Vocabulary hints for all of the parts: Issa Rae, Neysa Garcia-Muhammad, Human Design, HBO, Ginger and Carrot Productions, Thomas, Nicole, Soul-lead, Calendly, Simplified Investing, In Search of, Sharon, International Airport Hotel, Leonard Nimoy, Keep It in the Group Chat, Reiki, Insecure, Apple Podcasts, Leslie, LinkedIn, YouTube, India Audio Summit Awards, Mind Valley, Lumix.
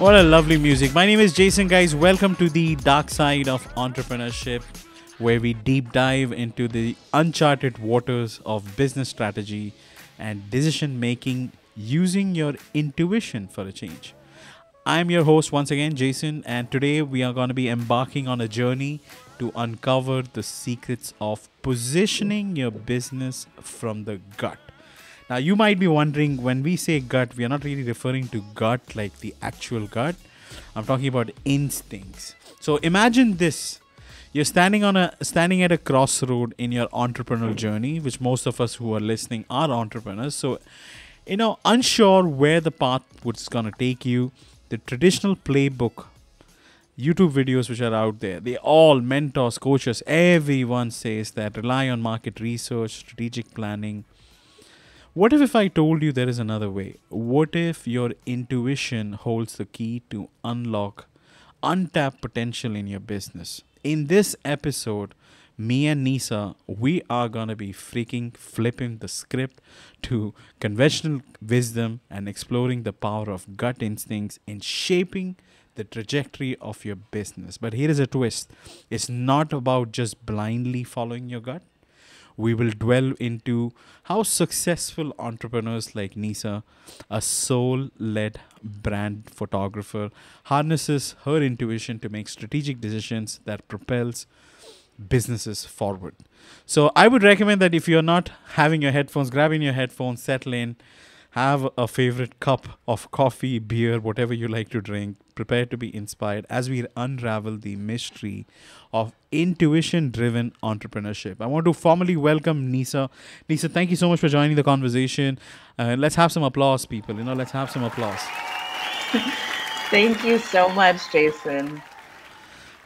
What a lovely music. My name is Jason, guys. Welcome to the dark side of entrepreneurship, where we deep dive into the uncharted waters of business strategy and decision making using your intuition for a change. I'm your host once again, Jason, and today we are going to be embarking on a journey to uncover the secrets of positioning your business from the gut. Now, you might be wondering, when we say gut, we are not really referring to gut like the actual gut. I'm talking about instincts. So imagine this. You're standing at a crossroad in your entrepreneurial journey, which most of us who are listening are entrepreneurs. So, you know, unsure where the path is going to take you, the traditional playbook, YouTube videos which are out there, they all, mentors, coaches, everyone says that rely on market research, strategic planning. What if I told you there is another way? What if your intuition holds the key to unlock untapped potential in your business? In this episode, me and Neysa, we are going to be freaking flipping the script to conventional wisdom and exploring the power of gut instincts in shaping the trajectory of your business. But here is a twist. It's not about just blindly following your gut. We will dwell into how successful entrepreneurs like Neysa, a soul-led brand photographer, harnesses her intuition to make strategic decisions that propels businesses forward. So I would recommend that if you're not having your headphones, grabbing your headphones, settle in, have a favorite cup of coffee, beer, whatever you like to drink. Prepare to be inspired as we unravel the mystery of intuition-driven entrepreneurship. I want to formally welcome Neysa. Neysa, thank you so much for joining the conversation. Let's have some applause, people. You know, let's have some applause. Thank you so much, Jason.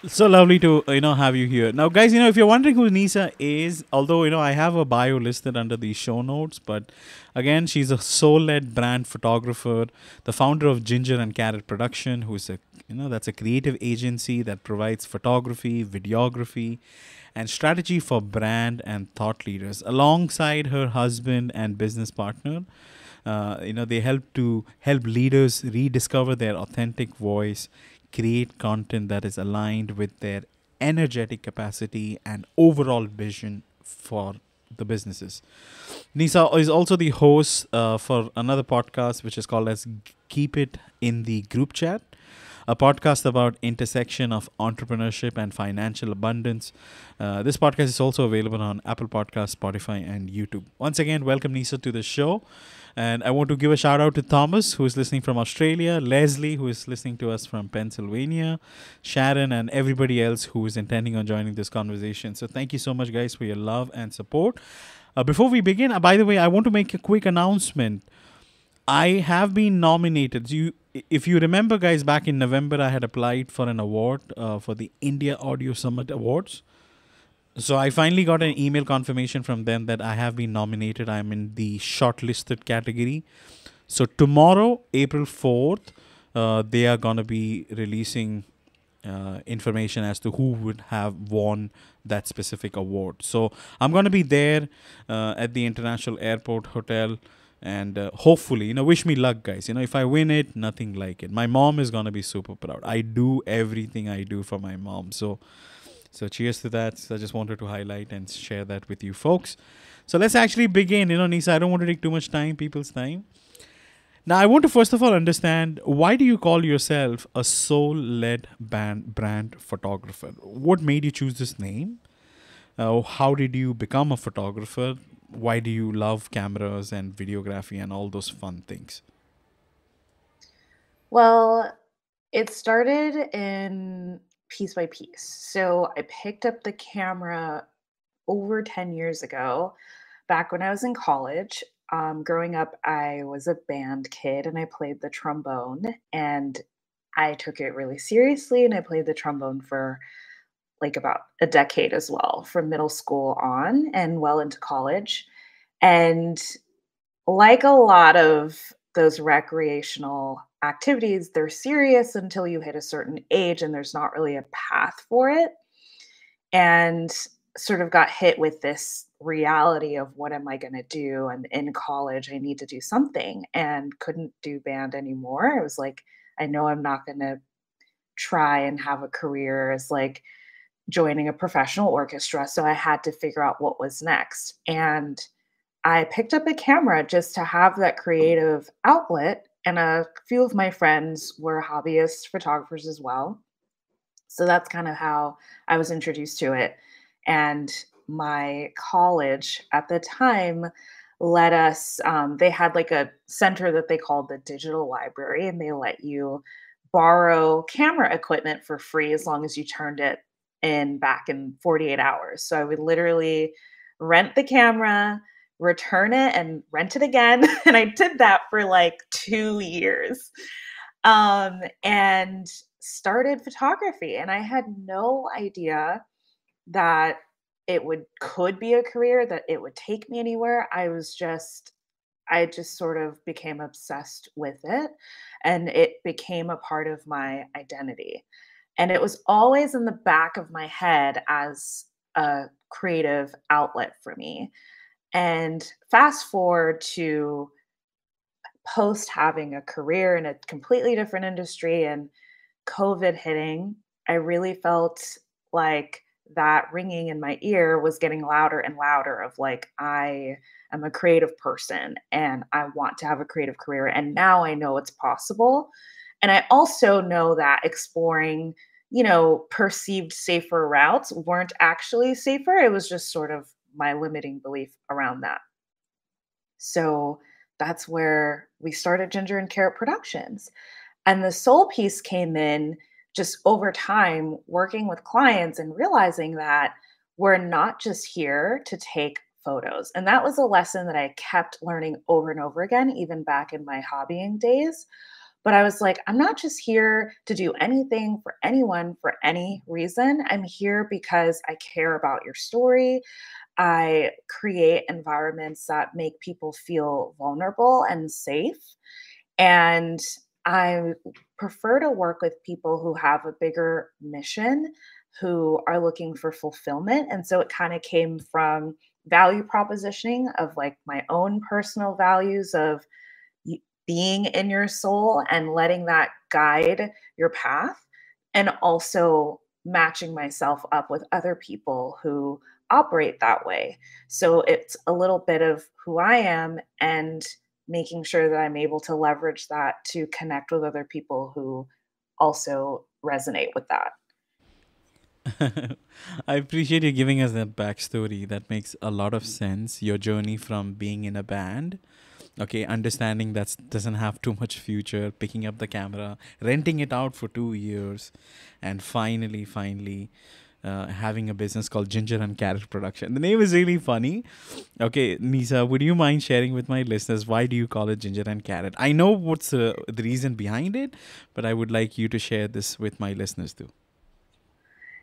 So lovely to, have you here. Now, guys, if you're wondering who Neysa is, although, I have a bio listed under the show notes, but again, she's a soul-led brand photographer, the founder of Ginger and Carrot Productions, who's a, that's a creative agency that provides photography, videography, and strategy for brand and thought leaders. Alongside her husband and business partner, they help leaders rediscover their authentic voice, create content that is aligned with their energetic capacity and overall vision for the businesses. Neysa is also the host for another podcast, which is called as Keep It in the Group Chat, a podcast about intersection of entrepreneurship and financial abundance. This podcast is also available on Apple Podcasts, Spotify, and YouTube. Once again, welcome Neysa to the show. And I want to give a shout out to Thomas, who is listening from Australia, Leslie, who is listening to us from Pennsylvania, Sharon, and everybody else who is intending on joining this conversation. So thank you so much, guys, for your love and support. Before we begin, by the way, I want to make a quick announcement. I have been nominated. If you remember, guys, back in November, I had applied for an award for the India Audio Summit Awards. So I finally got an email confirmation from them that I have been nominated. I'm in the shortlisted category. So tomorrow, April 4th, they are going to be releasing information as to who would have won that specific award. So I'm going to be there at the International Airport Hotel. And hopefully, wish me luck, guys. If I win it, nothing like it. My mom is going to be super proud. I do everything I do for my mom. So cheers to that. So I just wanted to highlight and share that with you folks. So let's actually begin. Neysa, I don't want to take too much time, people's time. Now, I want to first of all understand, why do you call yourself a soul-led brand photographer? What made you choose this name? How did you become a photographer? Why do you love cameras and videography and all those fun things? Well, it started in piece by piece. So I picked up the camera over 10 years ago, back when I was in college. Growing up, I was a band kid and I played the trombone, and I took it really seriously, and I played the trombone for like about a decade as well, from middle school on and well into college. And like a lot of those recreational activities, they're serious until you hit a certain age and there's not really a path for it. And sort of got hit with this reality of, what am I going to do? And in college, I need to do something, and couldn't do band anymore. I was like, I know I'm not going to try and have a career as like joining a professional orchestra. So I had to figure out what was next. And I picked up a camera just to have that creative outlet. And a few of my friends were hobbyist photographers as well. So that's kind of how I was introduced to it. And my college at the time let us, they had like a center that they called the digital library, and they let you borrow camera equipment for free as long as you turned it in back in 48 hours. So I would literally rent the camera, return it, and rent it again. And I did that for like 2 years, and started photography. And I had no idea that it could be a career, that it would take me anywhere. I just sort of became obsessed with it, and it became a part of my identity. And it was always in the back of my head as a creative outlet for me. And fast forward to post having a career in a completely different industry and COVID hitting, I really felt like that ringing in my ear was getting louder and louder of like, I am a creative person and I want to have a creative career. And now I know it's possible. And I also know that exploring, you know, perceived safer routes weren't actually safer. It was just sort of my limiting belief around that. So that's where we started Ginger and Carrot Productions. And the soul piece came in just over time, working with clients and realizing that we're not just here to take photos. And that was a lesson that I kept learning over and over again, even back in my hobbying days. But I was like, I'm not just here to do anything for anyone for any reason. I'm here because I care about your story. I create environments that make people feel vulnerable and safe. And I prefer to work with people who have a bigger mission, who are looking for fulfillment. And so it kind of came from value propositioning of like my own personal values of being in your soul and letting that guide your path, and also matching myself up with other people who operate that way. So it's a little bit of who I am and making sure that I'm able to leverage that to connect with other people who also resonate with that. I appreciate you giving us that backstory. That makes a lot of sense. Your journey from being in a band, okay, understanding that doesn't have too much future, picking up the camera, renting it out for 2 years, and finally having a business called Ginger and Carrot Production. The name is really funny. Okay, Neysa, would you mind sharing with my listeners, why do you call it Ginger and Carrot? I know what's the reason behind it, but I would like you to share this with my listeners too.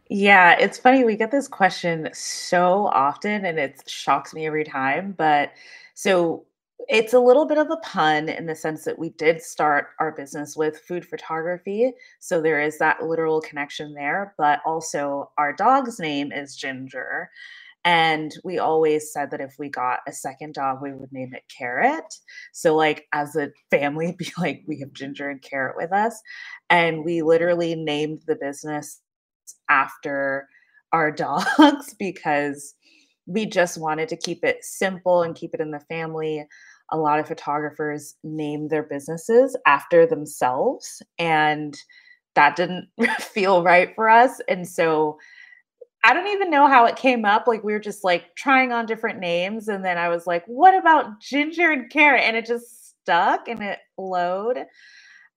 Yeah, it's funny. We get this question so often and it shocks me every time. But so it's a little bit of a pun in the sense that we did start our business with food photography. So there is that literal connection there, but also our dog's name is Ginger. And we always said that if we got a second dog, we would name it Carrot. So like as a family, be like, we have Ginger and Carrot with us. And we literally named the business after our dogs because we just wanted to keep it simple and keep it in the family. A lot of photographers name their businesses after themselves, and that didn't feel right for us. And so I don't even know how it came up. Like we were just like trying on different names. And then I was like, what about Ginger and Carrot? And it just stuck and it glowed.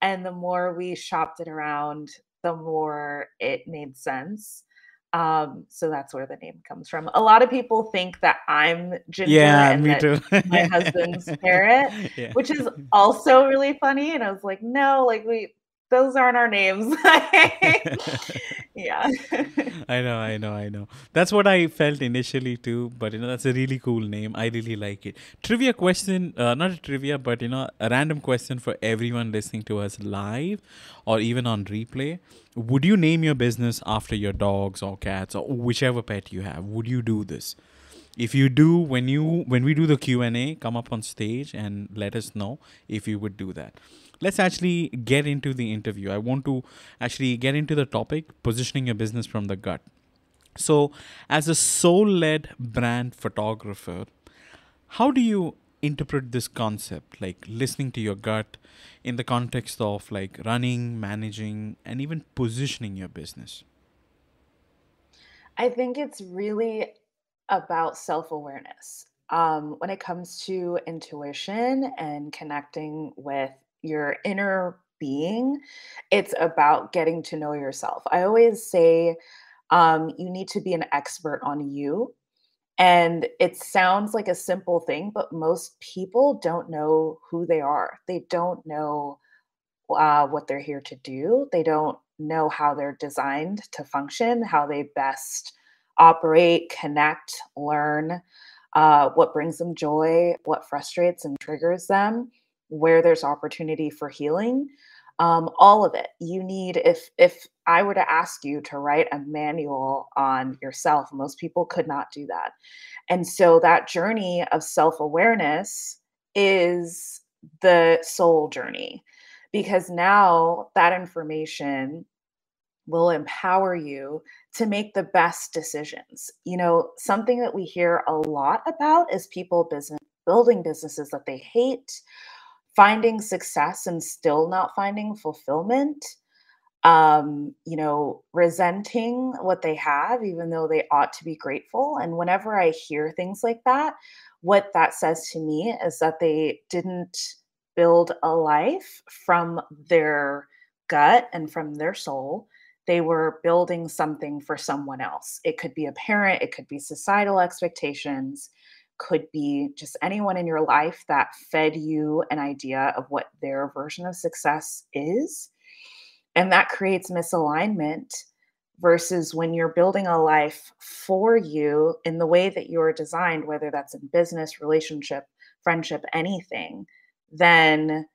And the more we shopped it around, the more it made sense. So that's where the name comes from. A lot of people think that I'm Ginger and me too. My husband's Carrot, which is also really funny. And I was like, no, like those aren't our names. Yeah. I know. That's what I felt initially too, but you know, that's a really cool name. I really like it. Trivia question, not a trivia, but you know, a random question for everyone listening to us live or even on replay. Would you name your business after your dogs or cats or whichever pet you have? Would you do this? If you do, when we do the Q&A, come up on stage and let us know if you would do that. Let's actually get into the interview. I want to actually get into the topic, positioning your business from the gut. So as a soul-led brand photographer, how do you interpret this concept, like listening to your gut, in the context of like running, managing, and even positioning your business? I think it's really about self-awareness. When it comes to intuition and connecting with your inner being, it's about getting to know yourself. I always say you need to be an expert on you. And it sounds like a simple thing, but most people don't know who they are. They don't know what they're here to do. They don't know how they're designed to function, how they best operate, connect, learn, what brings them joy, what frustrates and triggers them, where there's opportunity for healing. All of it. You need, if I were to ask you to write a manual on yourself, most people could not do that. And so that journey of self-awareness is the soul journey, because now that information will empower you to make the best decisions. You know, something that we hear a lot about is people building businesses that they hate, finding success and still not finding fulfillment, you know, resenting what they have, even though they ought to be grateful. And whenever I hear things like that, what that says to me is that they didn't build a life from their gut and from their soul. They were building something for someone else. It could be a parent, it could be societal expectations, could be just anyone in your life that fed you an idea of what their version of success is. And that creates misalignment versus when you're building a life for you in the way that you're designed, whether that's in business, relationship, friendship, anything, then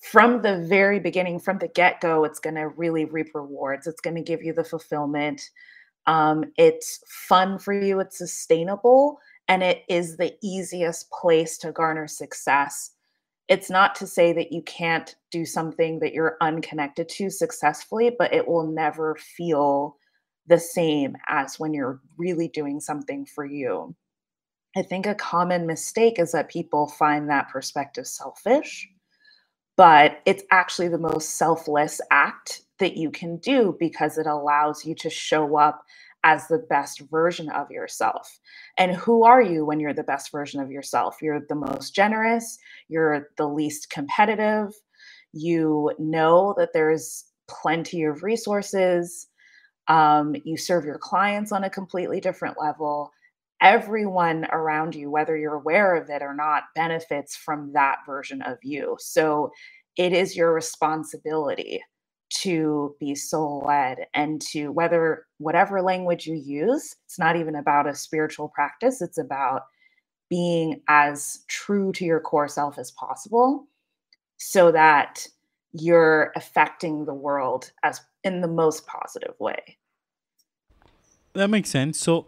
from the very beginning, from the get-go, it's going to really reap rewards. It's going to give you the fulfillment. It's fun for you. It's sustainable. And it is the easiest place to garner success. It's not to say that you can't do something that you're unconnected to successfully, but it will never feel the same as when you're really doing something for you. I think a common mistake is that people find that perspective selfish, but it's actually the most selfless act that you can do, because it allows you to show up as the best version of yourself. And who are you when you're the best version of yourself? You're the most generous, you're the least competitive, you know that there's plenty of resources, you serve your clients on a completely different level. Everyone around you, whether you're aware of it or not, benefits from that version of you. So it is your responsibility to be soul led, and to whatever language you use, it's not even about a spiritual practice. It's about being as true to your core self as possible, so that you're affecting the world as in the most positive way. That makes sense. So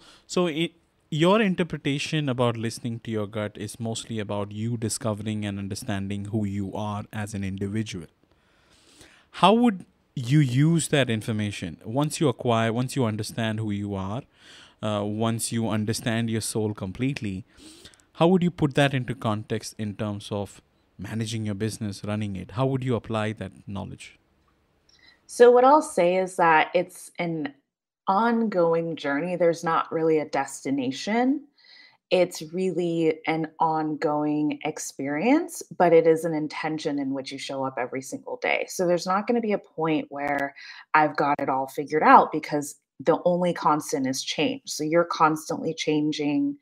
your interpretation about listening to your gut is mostly about you discovering and understanding who you are as an individual. How would you use that information once you understand who you are, once you understand your soul completely? How would you put that into context in terms of managing your business, running it? How would you apply that knowledge? So what I'll say is that it's an ongoing journey. There's not really a destination. It's really an ongoing experience, but it is an intention in which you show up every single day. So there's not going to be a point where I've got it all figured out, because the only constant is change. So you're constantly changing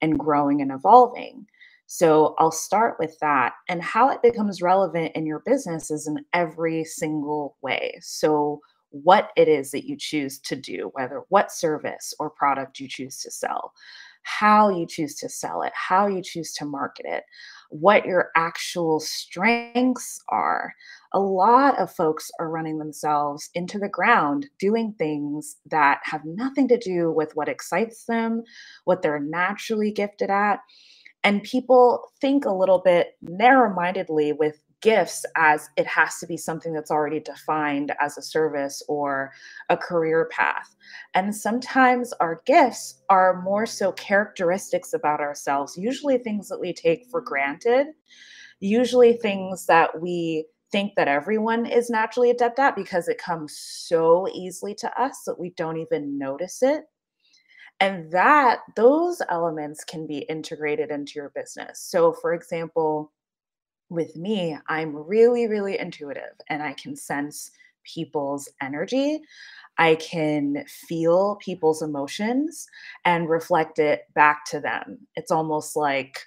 and growing and evolving. So I'll start with that. And how it becomes relevant in your business is in every single way. So what it is that you choose to do, whether what service or product you choose to sell, how you choose to sell it, how you choose to market it, what your actual strengths are. A lot of folks are running themselves into the ground doing things that have nothing to do with what excites them, what they're naturally gifted at. And people think a little bit narrow-mindedly with gifts as it has to be something that's already defined as a service or a career path. And sometimes our gifts are more so characteristics about ourselves, usually things that we take for granted, usually things that we think that everyone is naturally adept at because it comes so easily to us that we don't even notice it. And that those elements can be integrated into your business. So for example, with me, I'm really, really intuitive and I can sense people's energy. I can feel people's emotions and reflect it back to them. It's almost like,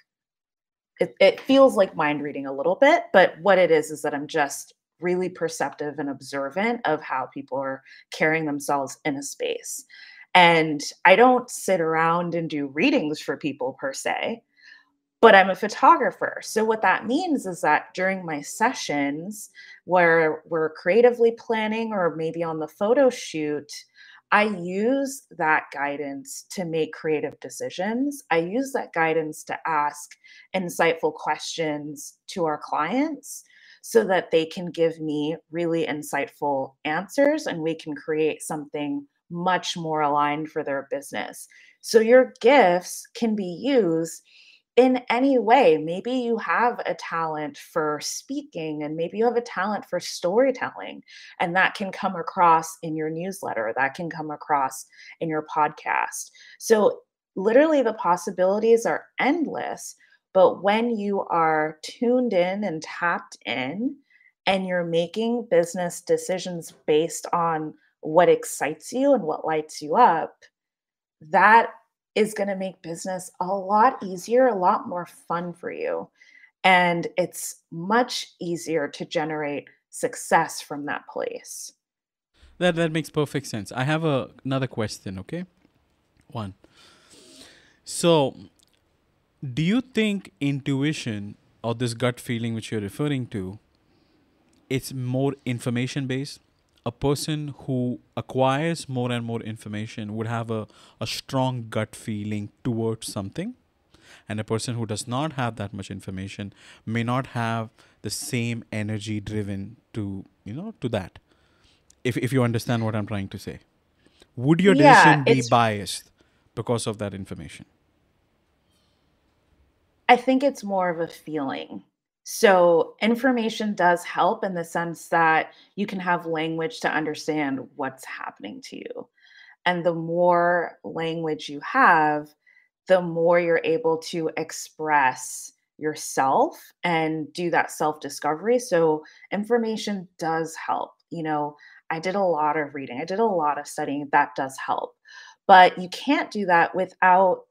it feels like mind reading a little bit, but what it is that I'm just really perceptive and observant of how people are carrying themselves in a space. And I don't sit around and do readings for people per se, but I'm a photographer. So what that means is that during my sessions where we're creatively planning or maybe on the photo shoot, I use that guidance to make creative decisions. I use that guidance to ask insightful questions to our clients so that they can give me really insightful answers and we can create something much more aligned for their business. So your gifts can be used in any way. Maybe you have a talent for speaking and maybe you have a talent for storytelling, and that can come across in your newsletter, that can come across in your podcast. So literally the possibilities are endless, but when you are tuned in and tapped in and you're making business decisions based on what excites you and what lights you up, that is going to make business a lot easier, a lot more fun for you. And it's much easier to generate success from that place. That makes perfect sense. I have another question, okay? One. So do you think intuition or this gut feeling which you're referring to, it's more information-based? A person who acquires more and more information would have a strong gut feeling towards something. And a person who does not have that much information may not have the same energy driven to, to that. If you understand what I'm trying to say. Would your decision be biased because of that information? I think it's more of a feeling. So information does help in the sense that you can have language to understand what's happening to you. And the more language you have, the more you're able to express yourself and do that self-discovery. So information does help. I did a lot of reading. I did a lot of studying. That does help. But you can't do that without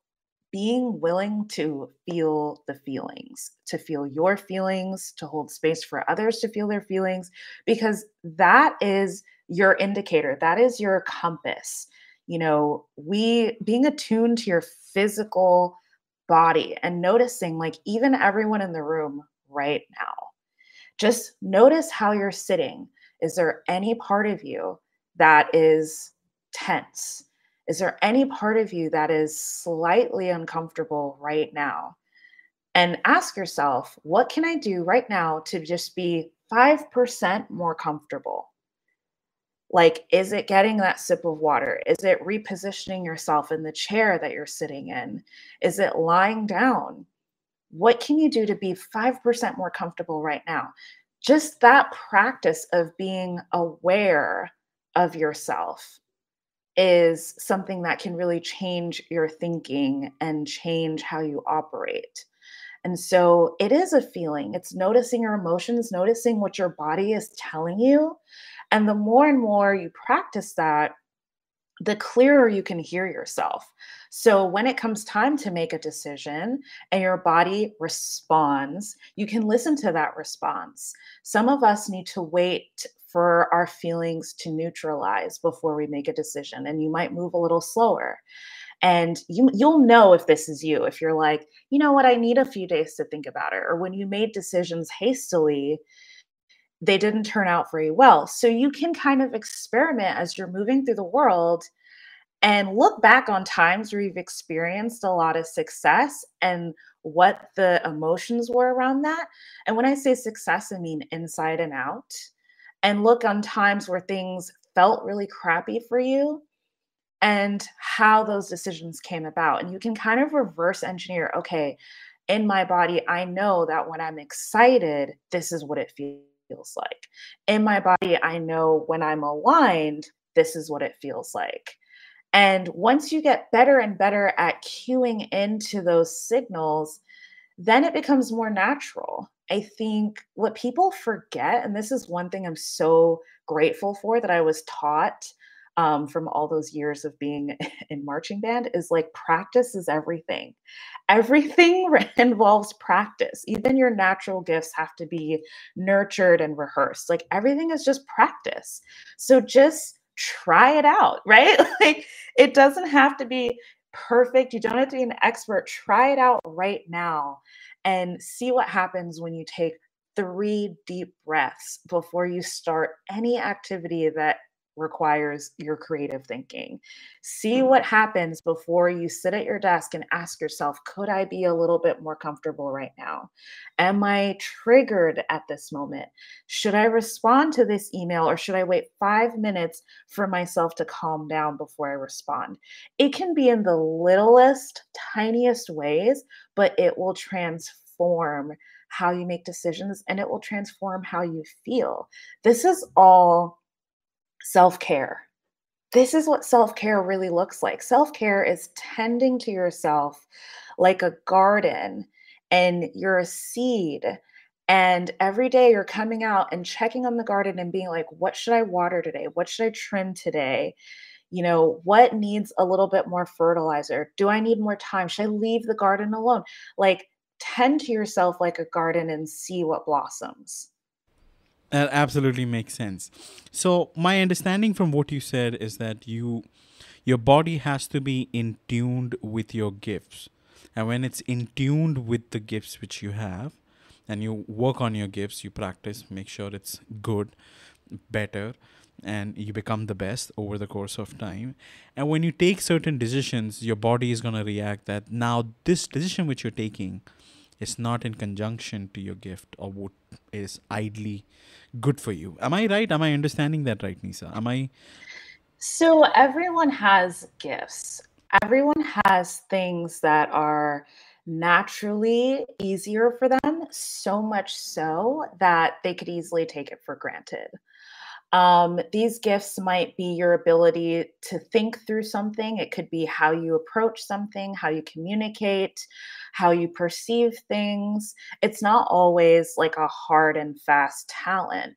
being willing to feel the feelings, to feel your feelings, to hold space for others to feel their feelings, because that is your indicator. That is your compass. Being attuned to your physical body and noticing, like, even everyone in the room right now, just notice how you're sitting. Is there any part of you that is tense? Is there any part of you that is slightly uncomfortable right now? And ask yourself, what can I do right now to just be 5% more comfortable? Like, is it getting that sip of water? Is it repositioning yourself in the chair that you're sitting in? Is it lying down? What can you do to be 5% more comfortable right now? Just that practice of being aware of yourself is something that can really change your thinking and change how you operate. And so it is a feeling. It's noticing your emotions, noticing what your body is telling you. And the more and more you practice that, the clearer you can hear yourself. So when it comes time to make a decision and your body responds, you can listen to that response. Some of us need to wait for our feelings to neutralize before we make a decision. And you might move a little slower. And you'll know if this is you, if you're like, you know what, I need a few days to think about it. Or when you made decisions hastily, they didn't turn out very well. So you can kind of experiment as you're moving through the world and look back on times where you've experienced a lot of success and what the emotions were around that. And when I say success, I mean inside and out. And look on times where things felt really crappy for you and how those decisions came about. And you can kind of reverse engineer, okay, in my body, I know that when I'm excited, this is what it feels like. In my body, I know when I'm aligned, this is what it feels like. And once you get better and better at cueing into those signals, then it becomes more natural. I think what people forget, and this is one thing I'm so grateful for that I was taught from all those years of being in marching band, is like practice is everything. Everything involves practice. Even your natural gifts have to be nurtured and rehearsed. Like everything is just practice. So just try it out, right? Like it doesn't have to be perfect. You don't have to be an expert. Try it out right now and see what happens when you take 3 deep breaths before you start any activity that requires your creative thinking. See what happens before you sit at your desk and ask yourself, could I be a little bit more comfortable right now? Am I triggered at this moment? Should I respond to this email or should I wait 5 minutes for myself to calm down before I respond? It can be in the littlest, tiniest ways, but it will transform how you make decisions and it will transform how you feel. This is all self-care. This is what self-care really looks like. Self-care is tending to yourself like a garden, and you're a seed. And every day you're coming out and checking on the garden and being like, what should I water today? What should I trim today? You know, what needs a little bit more fertilizer? Do I need more time? Should I leave the garden alone? Like, tend to yourself like a garden and see what blossoms. That absolutely makes sense. So my understanding from what you said is that your body has to be in tuned with your gifts. And when it's in tuned with the gifts which you have, and you work on your gifts, you practice, make sure it's good, better, and you become the best over the course of time. And when you take certain decisions, your body is going to react that now this decision which you're taking, it's not in conjunction to your gift or what is ideally good for you. Am I right? Am I understanding that right, Neysa? So everyone has gifts. Everyone has things that are naturally easier for them, so much so that they could easily take it for granted. These gifts might be your ability to think through something. It could be how you approach something, how you communicate, how you perceive things. It's not always like a hard and fast talent.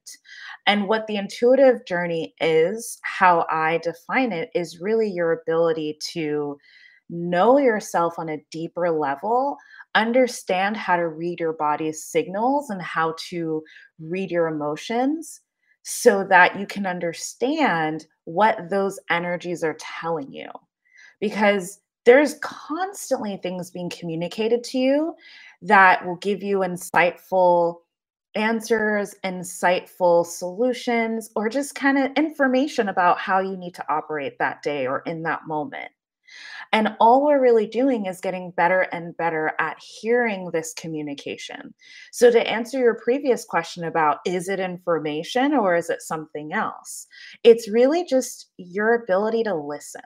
And what the intuitive journey is, how I define it, is really your ability to know yourself on a deeper level, understand how to read your body's signals and how to read your emotions, so that you can understand what those energies are telling you. Because there's constantly things being communicated to you that will give you insightful answers, insightful solutions, or just kind of information about how you need to operate that day or in that moment. And all we're really doing is getting better and better at hearing this communication. So to answer your previous question about, is it information or is it something else? It's really just your ability to listen.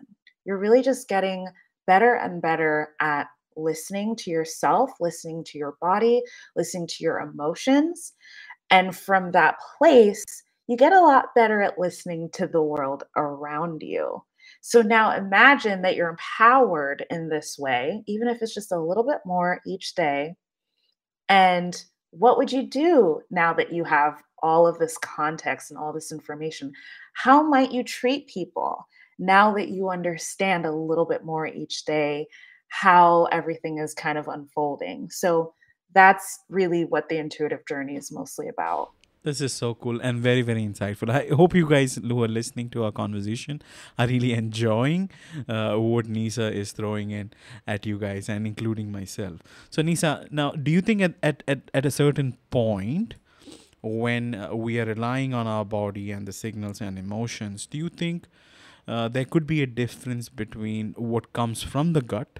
You're really just getting better and better at listening to yourself, listening to your body, listening to your emotions. And from that place, you get a lot better at listening to the world around you. So now imagine that you're empowered in this way, even if it's just a little bit more each day. And what would you do now that you have all of this context and all this information? How might you treat people now that you understand a little bit more each day how everything is kind of unfolding? So that's really what the intuitive journey is mostly about. This is so cool and very, very insightful. I hope you guys who are listening to our conversation are really enjoying what Neysa is throwing in at you guys and including myself. So Neysa, now, do you think at a certain point when we are relying on our body and the signals and emotions, do you think there could be a difference between what comes from the gut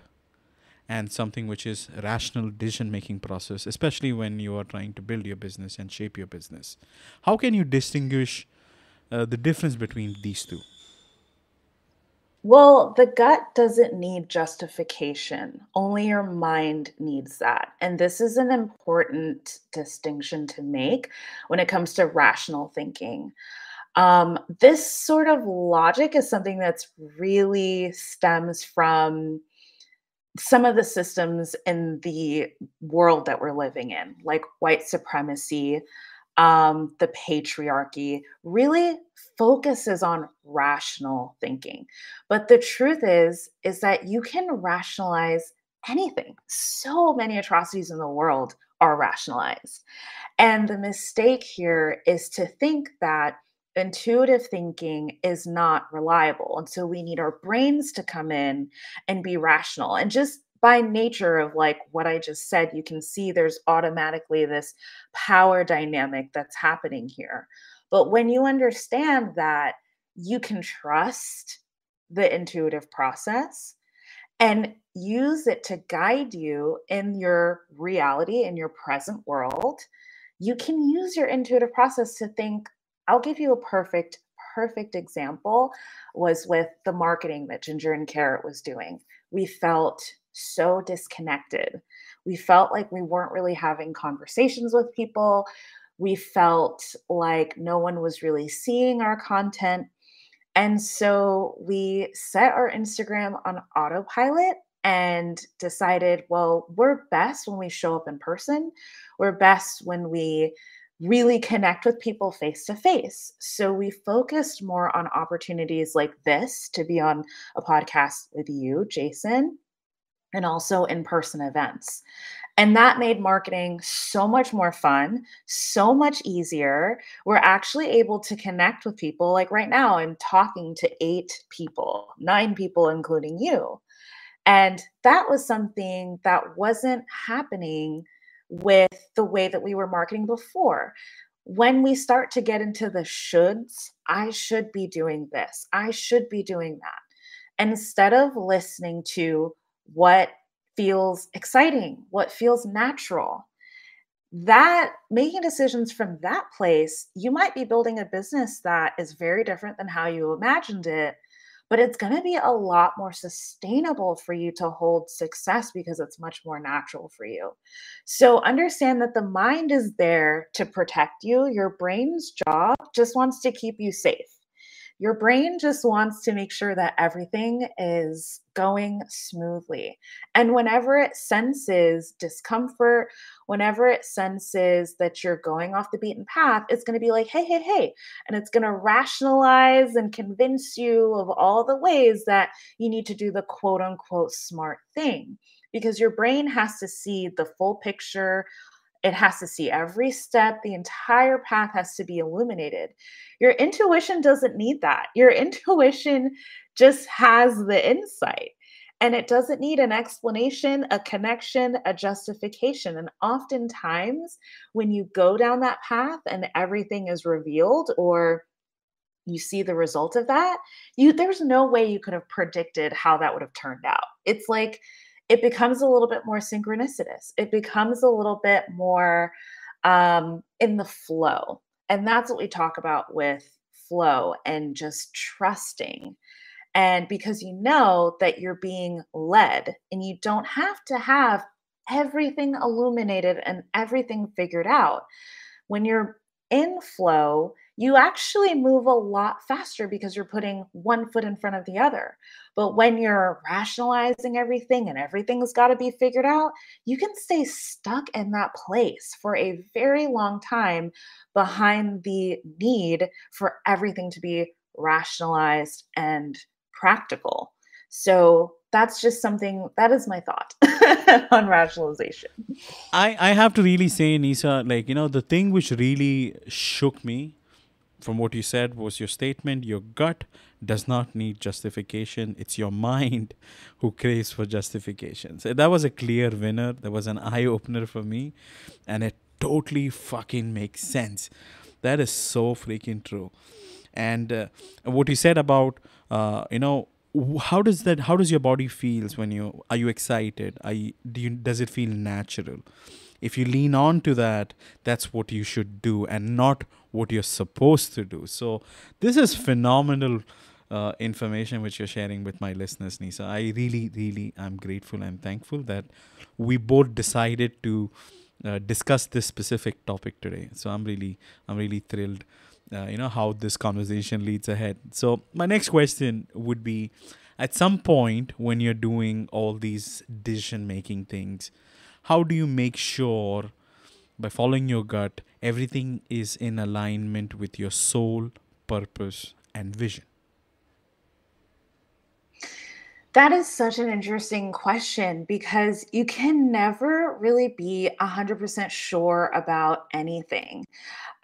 and something which is rational decision-making process, especially when you are trying to build your business and shape your business? How can you distinguish the difference between these two? Well, the gut doesn't need justification. Only your mind needs that. And this is an important distinction to make when it comes to rational thinking. This sort of logic is something that's really stems from some of the systems in the world that we're living in, like white supremacy, the patriarchy, really focuses on rational thinking. But the truth is that you can rationalize anything. So many atrocities in the world are rationalized. And the mistake here is to think that intuitive thinking is not reliable. And so we need our brains to come in and be rational. And just by nature of like what I just said, you can see there's automatically this power dynamic that's happening here. But when you understand that you can trust the intuitive process and use it to guide you in your reality, in your present world, you can use your intuitive process to think. I'll give you a perfect example was with the marketing that Ginger and Carrot was doing. We felt so disconnected. We felt like we weren't really having conversations with people. We felt like no one was really seeing our content. And so we set our Instagram on autopilot and decided, well, we're best when we show up in person. We're best when we really connect with people face to face. So we focused more on opportunities like this to be on a podcast with you, Jason, and also in-person events. And that made marketing so much more fun, so much easier. We're actually able to connect with people. Like right now, I'm talking to 8 people, 9 people, including you. And that was something that wasn't happening with the way that we were marketing before. When we start to get into the shoulds, I should be doing this, I should be doing that, instead of listening to what feels exciting, what feels natural, that making decisions from that place, you might be building a business that is very different than how you imagined it, but it's going to be a lot more sustainable for you to hold success because it's much more natural for you. So understand that the mind is there to protect you. Your brain's job just wants to keep you safe. Your brain just wants to make sure that everything is going smoothly. And whenever it senses discomfort, whenever it senses that you're going off the beaten path, it's going to be like, hey, hey, hey. And it's going to rationalize and convince you of all the ways that you need to do the quote unquote smart thing, because your brain has to see the full picture. It has to see every step. The entire path has to be illuminated. Your intuition doesn't need that. Your intuition just has the insight, and it doesn't need an explanation, a connection, a justification. And oftentimes when you go down that path and everything is revealed or you see the result of that, there's no way you could have predicted how that would have turned out. It's like, it becomes a little bit more synchronicitous. It becomes a little bit more in the flow. And that's what we talk about with flow and just trusting. And because you know that you're being led and you don't have to have everything illuminated and everything figured out. When you're in flow, you actually move a lot faster because you're putting one foot in front of the other. But when you're rationalizing everything and everything's got to be figured out, you can stay stuck in that place for a very long time behind the need for everything to be rationalized and practical. So that's just something, that is my thought on rationalization. I have to really say, Neysa, like, you know, the thing which really shook me from what you said was your statement, your gut does not need justification. It's your mind who craves for justification. So that was a clear winner. That was an eye-opener for me. And it totally fucking makes sense. That is so freaking true. And what you said about, you know, how does your body feels when you, are you excited? Does it feel natural? If you lean on to that, that's what you should do and not what you're supposed to do. So this is phenomenal information which you're sharing with my listeners, Neysa. I really, really am grateful and thankful that we both decided to discuss this specific topic today. So I'm really thrilled. You know, how this conversation leads ahead. So my next question would be, at some point when you're doing all these decision-making things, how do you make sure by following your gut, everything is in alignment with your soul, purpose, and vision? That is such an interesting question, because you can never really be 100% sure about anything.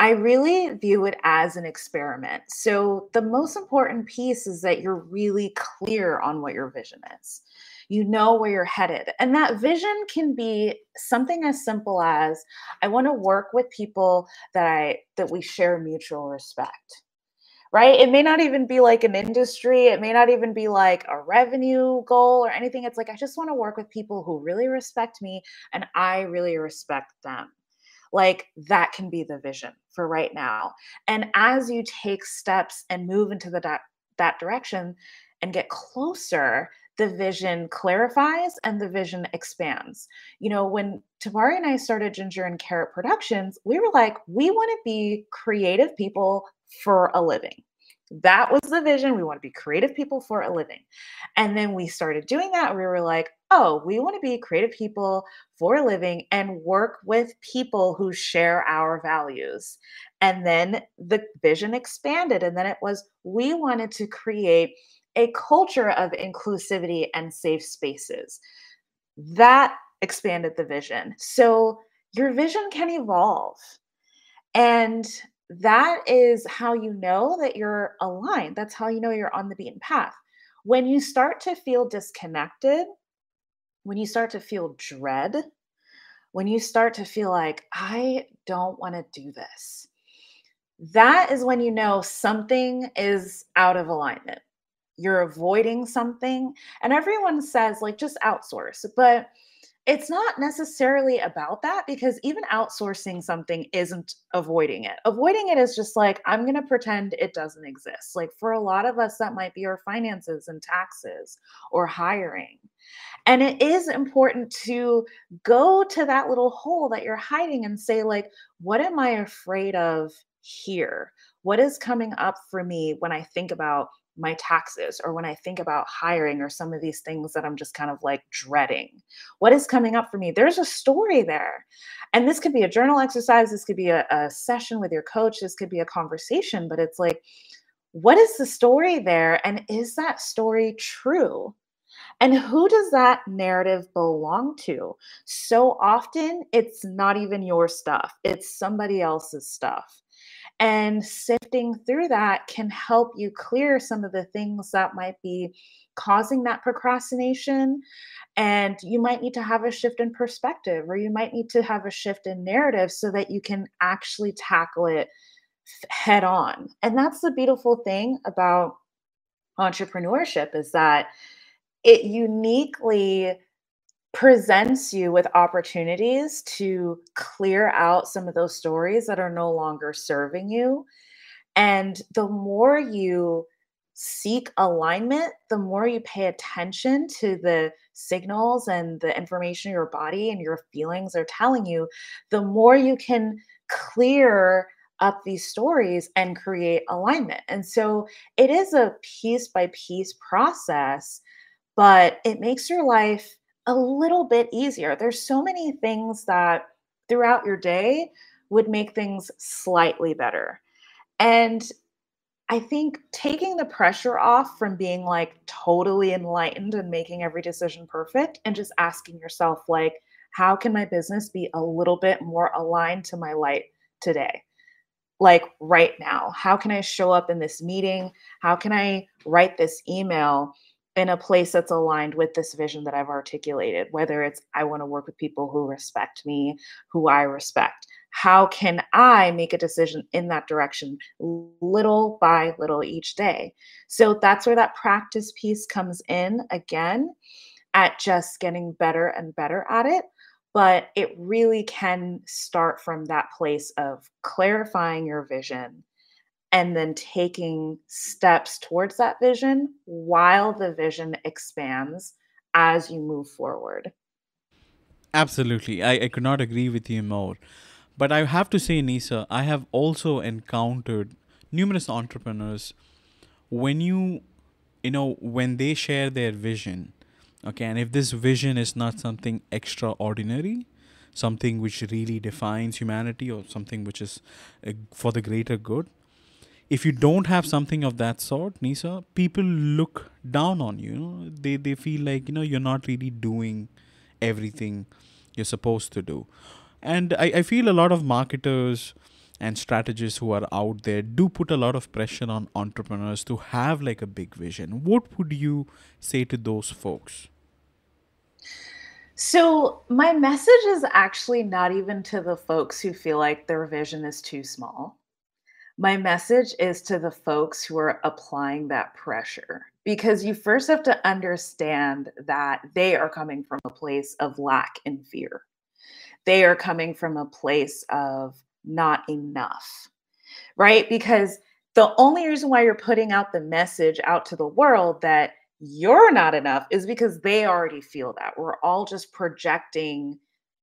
I really view it as an experiment. So the most important piece is that you're really clear on what your vision is. You know where you're headed. And that vision can be something as simple as, I want to work with people that we share mutual respect. Right? It may not even be like an industry. It may not even be like a revenue goal or anything. It's like, I just want to work with people who really respect me and I really respect them. Like, that can be the vision for right now. And as you take steps and move into that direction and get closer, the vision clarifies and the vision expands. You know, when Tabari and I started Ginger and Carrot Productions, we were like, we want to be creative people for a living. That was the vision. We want to be creative people for a living. And then we started doing that. We were like, oh, we want to be creative people for a living and work with people who share our values. And then the vision expanded. And then it was, we wanted to create a culture of inclusivity and safe spaces. That expanded the vision. So your vision can evolve. And that is how you know that you're aligned. That's how you know you're on the beaten path. When you start to feel disconnected, when you start to feel dread, when you start to feel like, I don't want to do this, that is when you know something is out of alignment. You're avoiding something. And everyone says, like, just outsource. But it's not necessarily about that, because even outsourcing something isn't avoiding it. Avoiding it is just like, I'm going to pretend it doesn't exist. Like, for a lot of us, that might be our finances and taxes or hiring. And it is important to go to that little hole that you're hiding and say, like, what am I afraid of here? What is coming up for me when I think about my taxes, or when I think about hiring, or some of these things that I'm just kind of like dreading? What is coming up for me? There's a story there. And this could be a journal exercise. This could be a session with your coach. This could be a conversation, but it's like, what is the story there? And is that story true? And who does that narrative belong to? So often it's not even your stuff. It's somebody else's stuff. And sifting through that can help you clear some of the things that might be causing that procrastination. And you might need to have a shift in perspective, or you might need to have a shift in narrative so that you can actually tackle it head on. And that's the beautiful thing about entrepreneurship, is that it uniquely presents you with opportunities to clear out some of those stories that are no longer serving you. And the more you seek alignment, the more you pay attention to the signals and the information your body and your feelings are telling you, the more you can clear up these stories and create alignment. And so it is a piece by piece process, but it makes your life a little bit easier. There's so many things that throughout your day would make things slightly better. And I think taking the pressure off from being like totally enlightened and making every decision perfect and just asking yourself, like, how can my business be a little bit more aligned to my light today? Like right now, how can I show up in this meeting? How can I write this email in a place that's aligned with this vision that I've articulated, whether it's I want to work with people who respect me, who I respect? How can I make a decision in that direction little by little each day? So that's where that practice piece comes in again, at just getting better and better at it. But it really can start from that place of clarifying your vision and then taking steps towards that vision while the vision expands as you move forward. Absolutely. I could not agree with you more. But I have to say, Neysa, I have also encountered numerous entrepreneurs when they share their vision. Okay, and if this vision is not something extraordinary, something which really defines humanity or something which is for the greater good, if you don't have something of that sort, Neysa, people look down on you. They feel like, you're not really doing everything you're supposed to do. And I feel a lot of marketers and strategists who are out there do put a lot of pressure on entrepreneurs to have like a big vision. What would you say to those folks? So my message is actually not even to the folks who feel like their vision is too small. My message is to the folks who are applying that pressure, because you first have to understand that they are coming from a place of lack and fear. They are coming from a place of not enough, right? Because the only reason why you're putting out the message out to the world that you're not enough is because they already feel that. We're all just projecting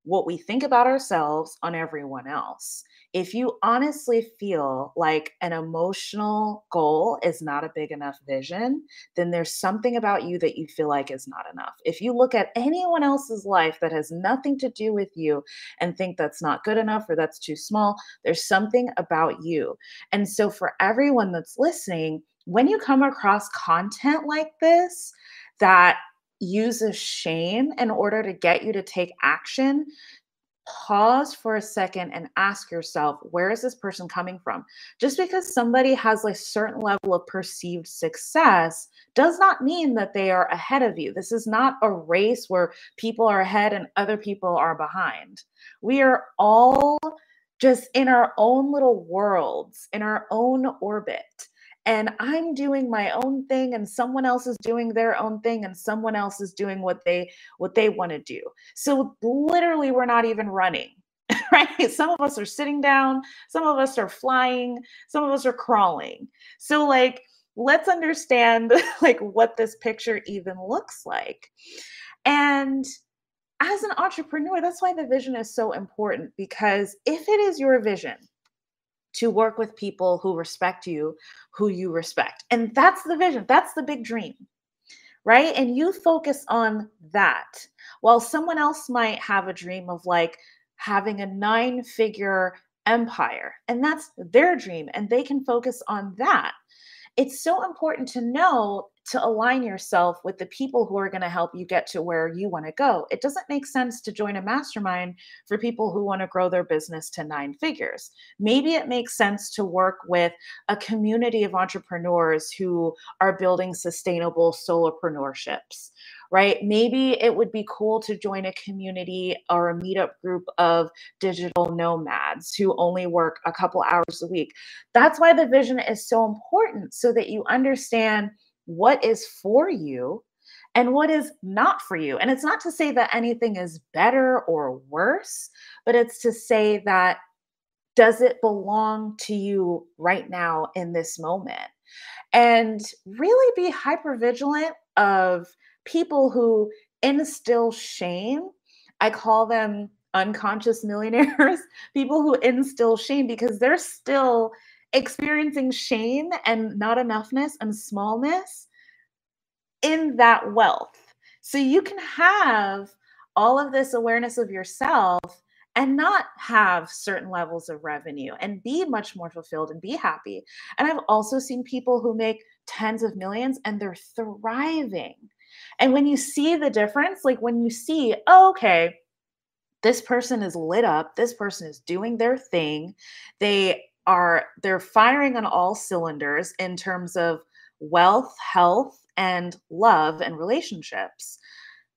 what we think about ourselves on everyone else. If you honestly feel like an emotional goal is not a big enough vision, then there's something about you that you feel like is not enough. If you look at anyone else's life that has nothing to do with you and think that's not good enough or that's too small, there's something about you. And so for everyone that's listening, when you come across content like this that uses shame in order to get you to take action, pause for a second and ask yourself, where is this person coming from? Just because somebody has a certain level of perceived success does not mean that they are ahead of you. This is not a race where people are ahead and other people are behind. We are all just in our own little worlds, in our own orbit. And I'm doing my own thing and someone else is doing their own thing and someone else is doing what they want to do. So literally we're not even running, right? Some of us are sitting down, some of us are flying, some of us are crawling. So like, let's understand like what this picture even looks like. And as an entrepreneur, that's why the vision is so important, because if it is your vision to work with people who respect you, who you respect. And that's the vision. That's the big dream, right? And you focus on that. While someone else might have a dream of like having a 9-figure empire, and that's their dream, and they can focus on that. It's so important to know to align yourself with the people who are going to help you get to where you want to go. It doesn't make sense to join a mastermind for people who want to grow their business to 9 figures. Maybe it makes sense to work with a community of entrepreneurs who are building sustainable solopreneurships, right? Maybe it would be cool to join a community or a meetup group of digital nomads who only work a couple hours a week. That's why the vision is so important, so that you understand what is for you and what is not for you. And it's not to say that anything is better or worse, but it's to say that does it belong to you right now in this moment? And really be hypervigilant of people who instill shame. I call them unconscious millionaires, people who instill shame, because they're still experiencing shame and not enoughness and smallness in that wealth. So you can have all of this awareness of yourself and not have certain levels of revenue and be much more fulfilled and be happy. And I've also seen people who make tens of millions and they're thriving. And when you see the difference, like when you see, oh, okay, this person is lit up, this person is doing their thing, they're firing on all cylinders in terms of wealth, health, and love and relationships.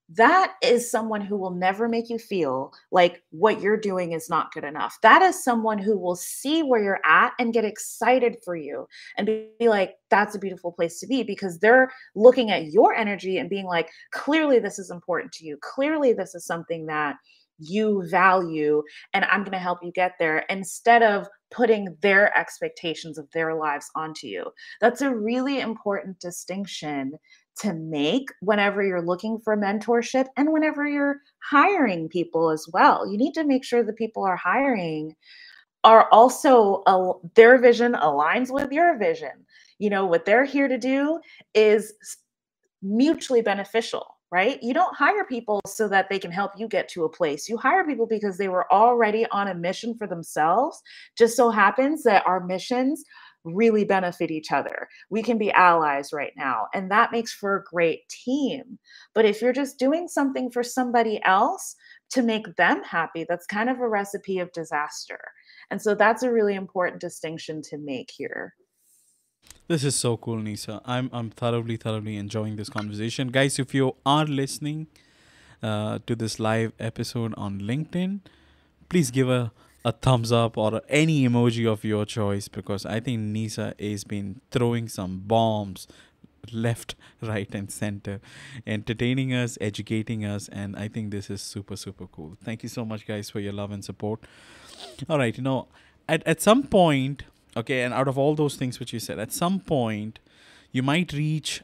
That is someone who will never make you feel like what you're doing is not good enough. That is someone who will see where you're at and get excited for you and be like, that's a beautiful place to be, because they're looking at your energy and being like, clearly this is important to you. Clearly this is something that you value, and I'm going to help you get there, instead of putting their expectations of their lives onto you. That's a really important distinction to make whenever you're looking for mentorship and whenever you're hiring people as well. You need to make sure the people are hiring are also, their vision aligns with your vision. You know, what they're here to do is mutually beneficial, right? You don't hire people so that they can help you get to a place. You hire people because they were already on a mission for themselves. Just so happens that our missions really benefit each other. We can be allies right now. And that makes for a great team. But if you're just doing something for somebody else to make them happy, that's kind of a recipe of disaster. And so that's a really important distinction to make here. This is so cool, Neysa. I'm thoroughly enjoying this conversation. Guys, if you are listening to this live episode on LinkedIn, please give a thumbs up or any emoji of your choice, because I think Neysa has been throwing some bombs left, right, and center, entertaining us, educating us, and I think this is super cool. Thank you so much, guys, for your love and support. All right, you know, at some point, okay, and out of all those things which you said, at some point, you might reach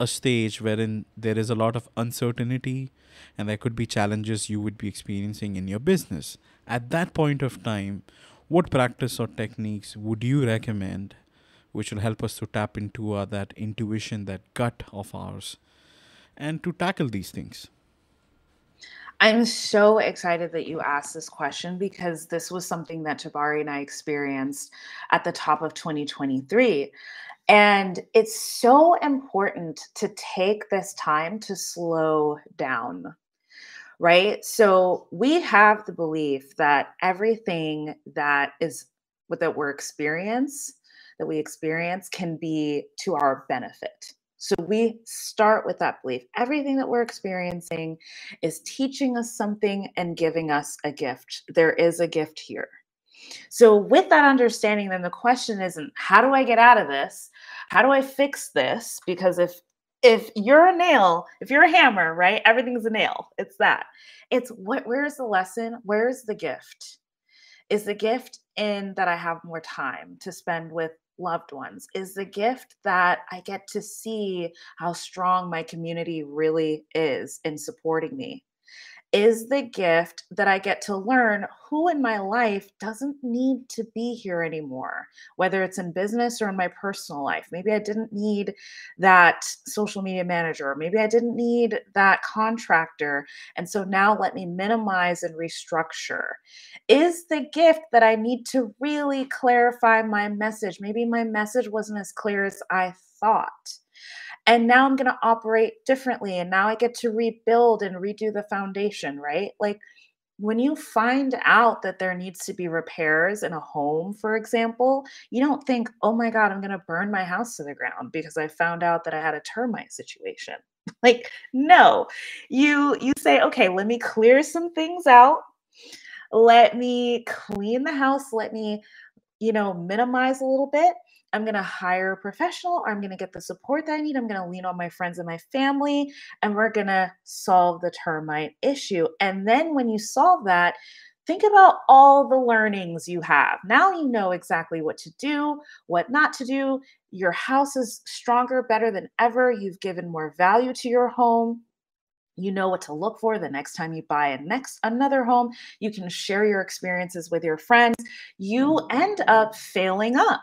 a stage wherein there is a lot of uncertainty and there could be challenges you would be experiencing in your business. At that point of time, what practice or techniques would you recommend which will help us to tap into that intuition, that gut of ours, and to tackle these things? I'm so excited that you asked this question, because this was something that Tabari and I experienced at the top of 2023. And it's so important to take this time to slow down, right? So we have the belief that everything that we experience can be to our benefit. So we start with that belief. Everything that we're experiencing is teaching us something and giving us a gift. There is a gift here. So with that understanding, then the question isn't, how do I get out of this? How do I fix this? Because if you're a nail, if you're a hammer, right? Everything's a nail. It's that. It's where's the lesson? Where's the gift? Is the gift in that I have more time to spend with loved ones? Is the gift that I get to see how strong my community really is in supporting me? Is the gift that I get to learn who in my life doesn't need to be here anymore, whether it's in business or in my personal life? Maybe I didn't need that social media manager. Maybe I didn't need that contractor. And so now let me minimize and restructure. Is the gift that I need to really clarify my message? Maybe my message wasn't as clear as I thought. And now I'm going to operate differently. And now I get to rebuild and redo the foundation, right? Like when you find out that there needs to be repairs in a home, for example, you don't think, oh my God, I'm going to burn my house to the ground because I found out that I had a termite situation. Like, no, you say, okay, let me clear some things out. Let me clean the house. Let me, minimize a little bit. I'm going to hire a professional, or I'm going to get the support that I need. I'm going to lean on my friends and my family, and we're going to solve the termite issue. And then when you solve that, think about all the learnings you have. Now you know exactly what to do, what not to do. Your house is stronger, better than ever. You've given more value to your home. You know what to look for the next time you buy another home. You can share your experiences with your friends. You end up failing up.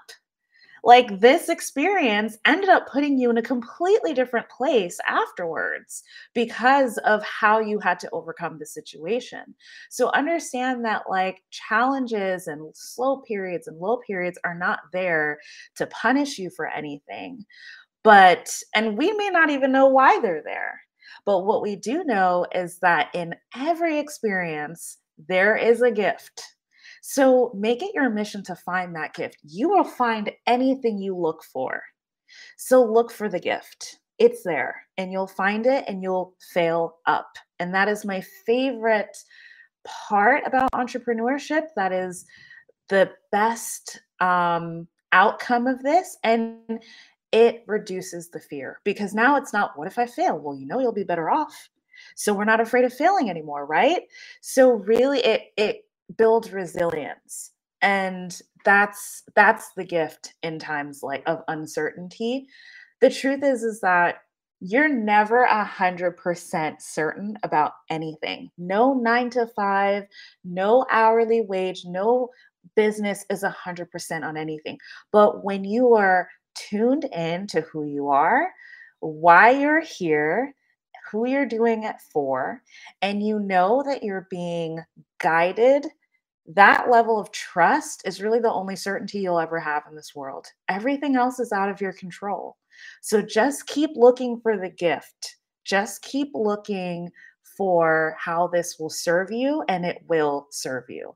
Like, this experience ended up putting you in a completely different place afterwards because of how you had to overcome the situation. So understand that, like, challenges and slow periods and low periods are not there to punish you for anything. And we may not even know why they're there. But what we do know is that in every experience, there is a gift. So make it your mission to find that gift. You will find anything you look for. So look for the gift. It's there, and you'll find it, and you'll fail up. And that is my favorite part about entrepreneurship. That is the best outcome of this. And it reduces the fear, because now it's not, what if I fail? Well, you know, you'll be better off. So we're not afraid of failing anymore, right? So really it builds resilience. And that's the gift in times like of uncertainty. The truth is that you're never 100% certain about anything. No 9 to 5, no hourly wage, no business is 100% on anything. But when you are tuned in to who you are, why you're here, who you're doing it for, and you know that you're being guided, that level of trust is really the only certainty you'll ever have in this world. Everything else is out of your control. So just keep looking for the gift. Just keep looking for how this will serve you, and it will serve you.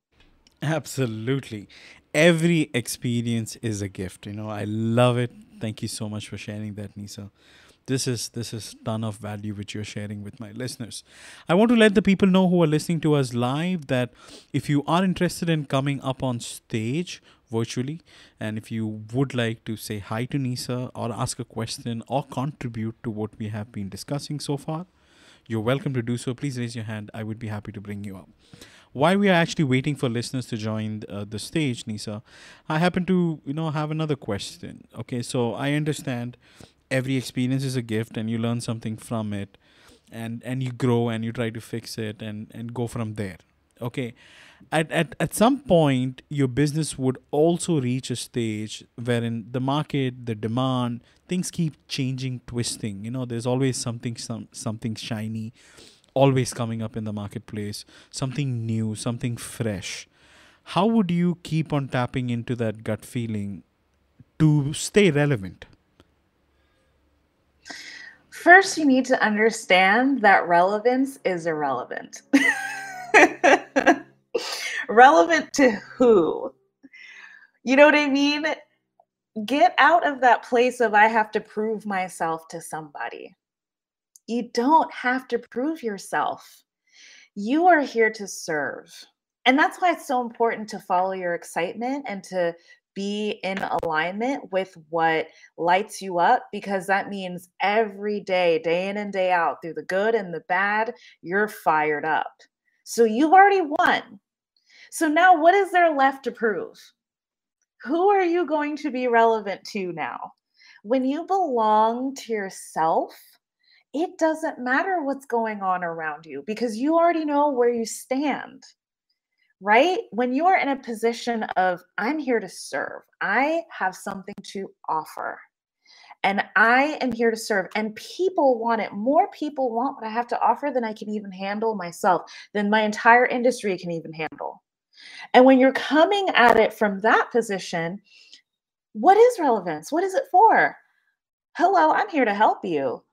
Absolutely. Every experience is a gift. You know, I love it. Thank you so much for sharing that, Neysa. This is ton of value which you're sharing with my listeners. I want to let the people know who are listening to us live that if you are interested in coming up on stage virtually, and if you would like to say hi to Neysa or ask a question or contribute to what we have been discussing so far, you're welcome to do so. Please raise your hand. I would be happy to bring you up. While we are actually waiting for listeners to join the stage, Neysa, I happen to, you know, have another question. Okay, so I understand every experience is a gift, and you learn something from it, and you grow and you try to fix it and go from there. Okay, at some point, your business would also reach a stage wherein the market, the demand, things keep changing, twisting. You know, there's always something shiny, always coming up in the marketplace, something new, something fresh. How would you keep on tapping into that gut feeling to stay relevant? First, you need to understand that relevance is irrelevant. Relevant to who? You know what I mean? Get out of that place of I have to prove myself to somebody. You don't have to prove yourself. You are here to serve. And that's why it's so important to follow your excitement and to be in alignment with what lights you up, because that means every day, day in and day out, through the good and the bad, you're fired up. So you've already won. So now what is there left to prove? Who are you going to be relevant to now? When you belong to yourself, it doesn't matter what's going on around you, because you already know where you stand, right? When you are in a position of, I'm here to serve, I have something to offer, and I am here to serve, and people want it. More people want what I have to offer than I can even handle myself, than my entire industry can even handle. And when you're coming at it from that position, what is relevance? What is it for? Hello, I'm here to help you.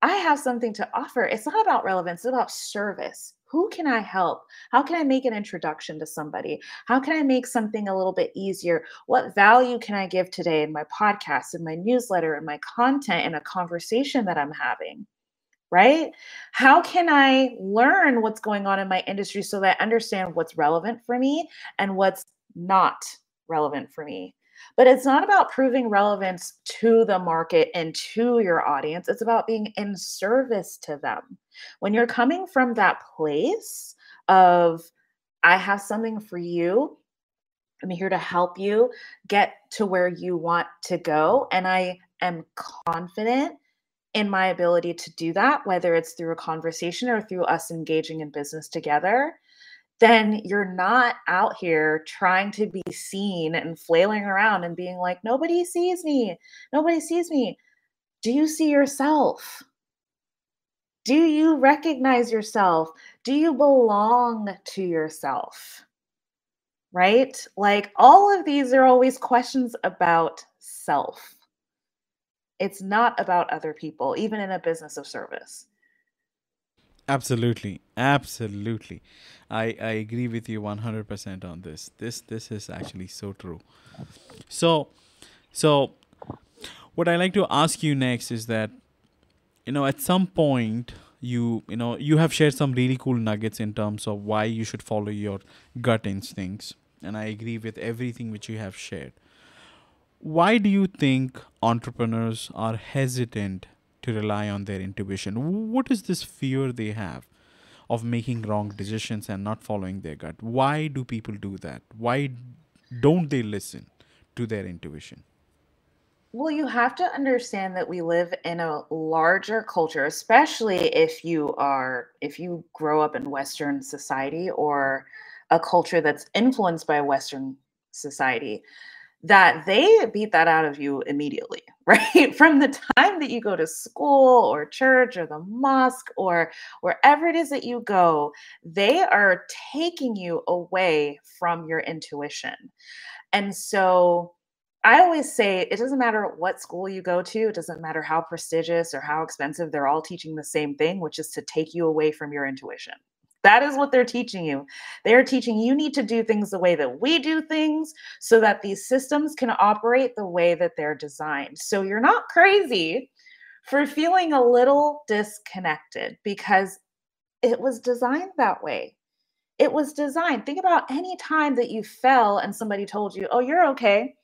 I have something to offer. It's not about relevance. It's about service. Who can I help? How can I make an introduction to somebody? How can I make something a little bit easier? What value can I give today in my podcast, in my newsletter, in my content, in a conversation that I'm having, right? How can I learn what's going on in my industry so that I understand what's relevant for me and what's not relevant for me? But it's not about proving relevance to the market and to your audience. It's about being in service to them. When you're coming from that place of, I have something for you, I'm here to help you get to where you want to go, and I am confident in my ability to do that, whether it's through a conversation or through us engaging in business together, then you're not out here trying to be seen and flailing around and being like, nobody sees me. Nobody sees me. Do you see yourself? Do you recognize yourself? Do you belong to yourself? Right? Like, all of these are always questions about self. It's not about other people, even in a business of service. Absolutely. Absolutely. I agree with you 100% on this. This is actually so true. So what I like to ask you next is that, you know, at some point you have shared some really cool nuggets in terms of why you should follow your gut instincts. And I agree with everything which you have shared. Why do you think entrepreneurs are hesitant to rely on their intuition? What is this fear they have of making wrong decisions and not following their gut? Why do people do that? Why don't they listen to their intuition? Well, you have to understand that we live in a larger culture, especially if you grow up in Western society or a culture that's influenced by Western society, that they beat that out of you immediately, right? From the time that you go to school or church or the mosque or wherever it is that you go, they are taking you away from your intuition. And so I always say, it doesn't matter what school you go to. It doesn't matter how prestigious or how expensive. They're all teaching the same thing, which is to take you away from your intuition. That is what they're teaching you. They are teaching you need to do things the way that we do things so that these systems can operate the way that they're designed. So you're not crazy for feeling a little disconnected, because it was designed that way. It was designed. Think about any time that you fell and somebody told you, oh, you're okay.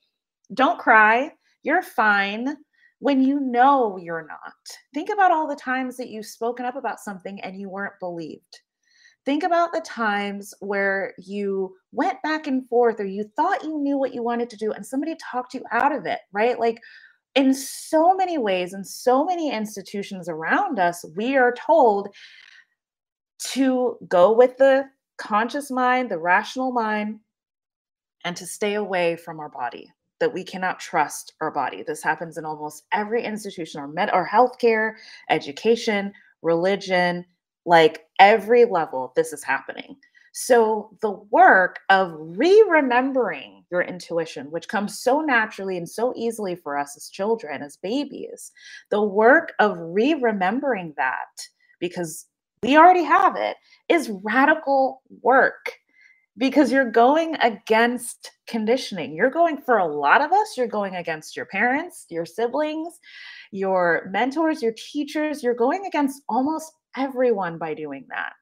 Don't cry. You're fine, when you know you're not. Think about all the times that you've spoken up about something and you weren't believed. Think about the times where you went back and forth or you thought you knew what you wanted to do and somebody talked you out of it, right? Like, in so many ways, in so many institutions around us, we are told to go with the conscious mind, the rational mind, and to stay away from our body. That we cannot trust our body. This happens in almost every institution, or healthcare, education, religion, like every level, this is happening. So the work of re-remembering your intuition, which comes so naturally and so easily for us as children, as babies, the work of re-remembering that, because we already have it, is radical work. Because you're going against conditioning. You're going, for a lot of us, you're going against your parents, your siblings, your mentors, your teachers. You're going against almost everyone by doing that.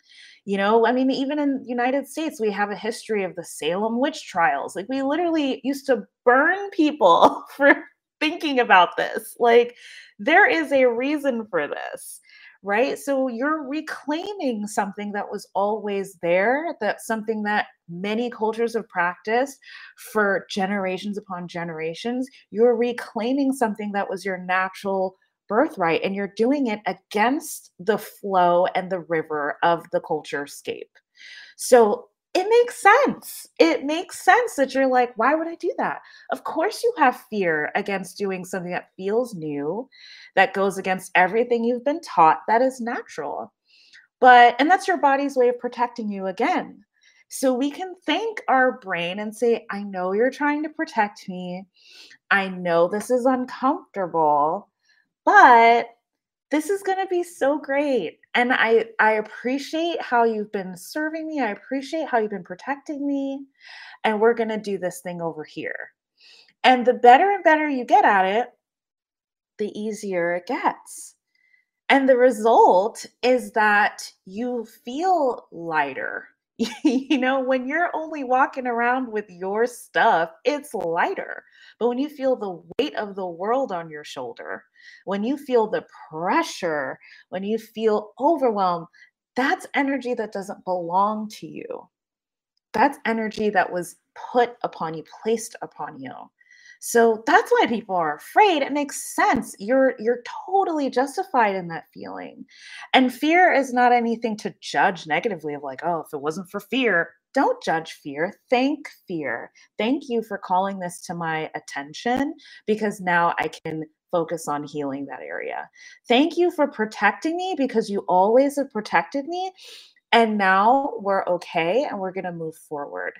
You know, I mean, even in the United States, we have a history of the Salem witch trials. Like, we literally used to burn people for thinking about this. Like, there is a reason for this. Right? So you're reclaiming something that was always there, that's something that many cultures have practiced for generations upon generations. You're reclaiming something that was your natural birthright, and you're doing it against the flow and the river of the culture scape. So it makes sense. It makes sense that you're like, why would I do that? Of course you have fear against doing something that feels new, that goes against everything you've been taught, that is natural. And that's your body's way of protecting you again. So we can thank our brain and say, I know you're trying to protect me. I know this is uncomfortable, but this is going to be so great. And I appreciate how you've been serving me. I appreciate how you've been protecting me. And we're going to do this thing over here. And the better and better you get at it, the easier it gets. And the result is that you feel lighter. You know, when you're only walking around with your stuff, it's lighter. But when you feel the weight of the world on your shoulder, when you feel the pressure, when you feel overwhelmed, that's energy that doesn't belong to you. That's energy that was put upon you, placed upon you. So that's why people are afraid. It makes sense. You're totally justified in that feeling. And fear is not anything to judge negatively of like, oh, if it wasn't for fear. Don't judge fear. Thank fear. Thank you for calling this to my attention, because now I can focus on healing that area. Thank you for protecting me, because you always have protected me. And now we're okay, and we're going to move forward.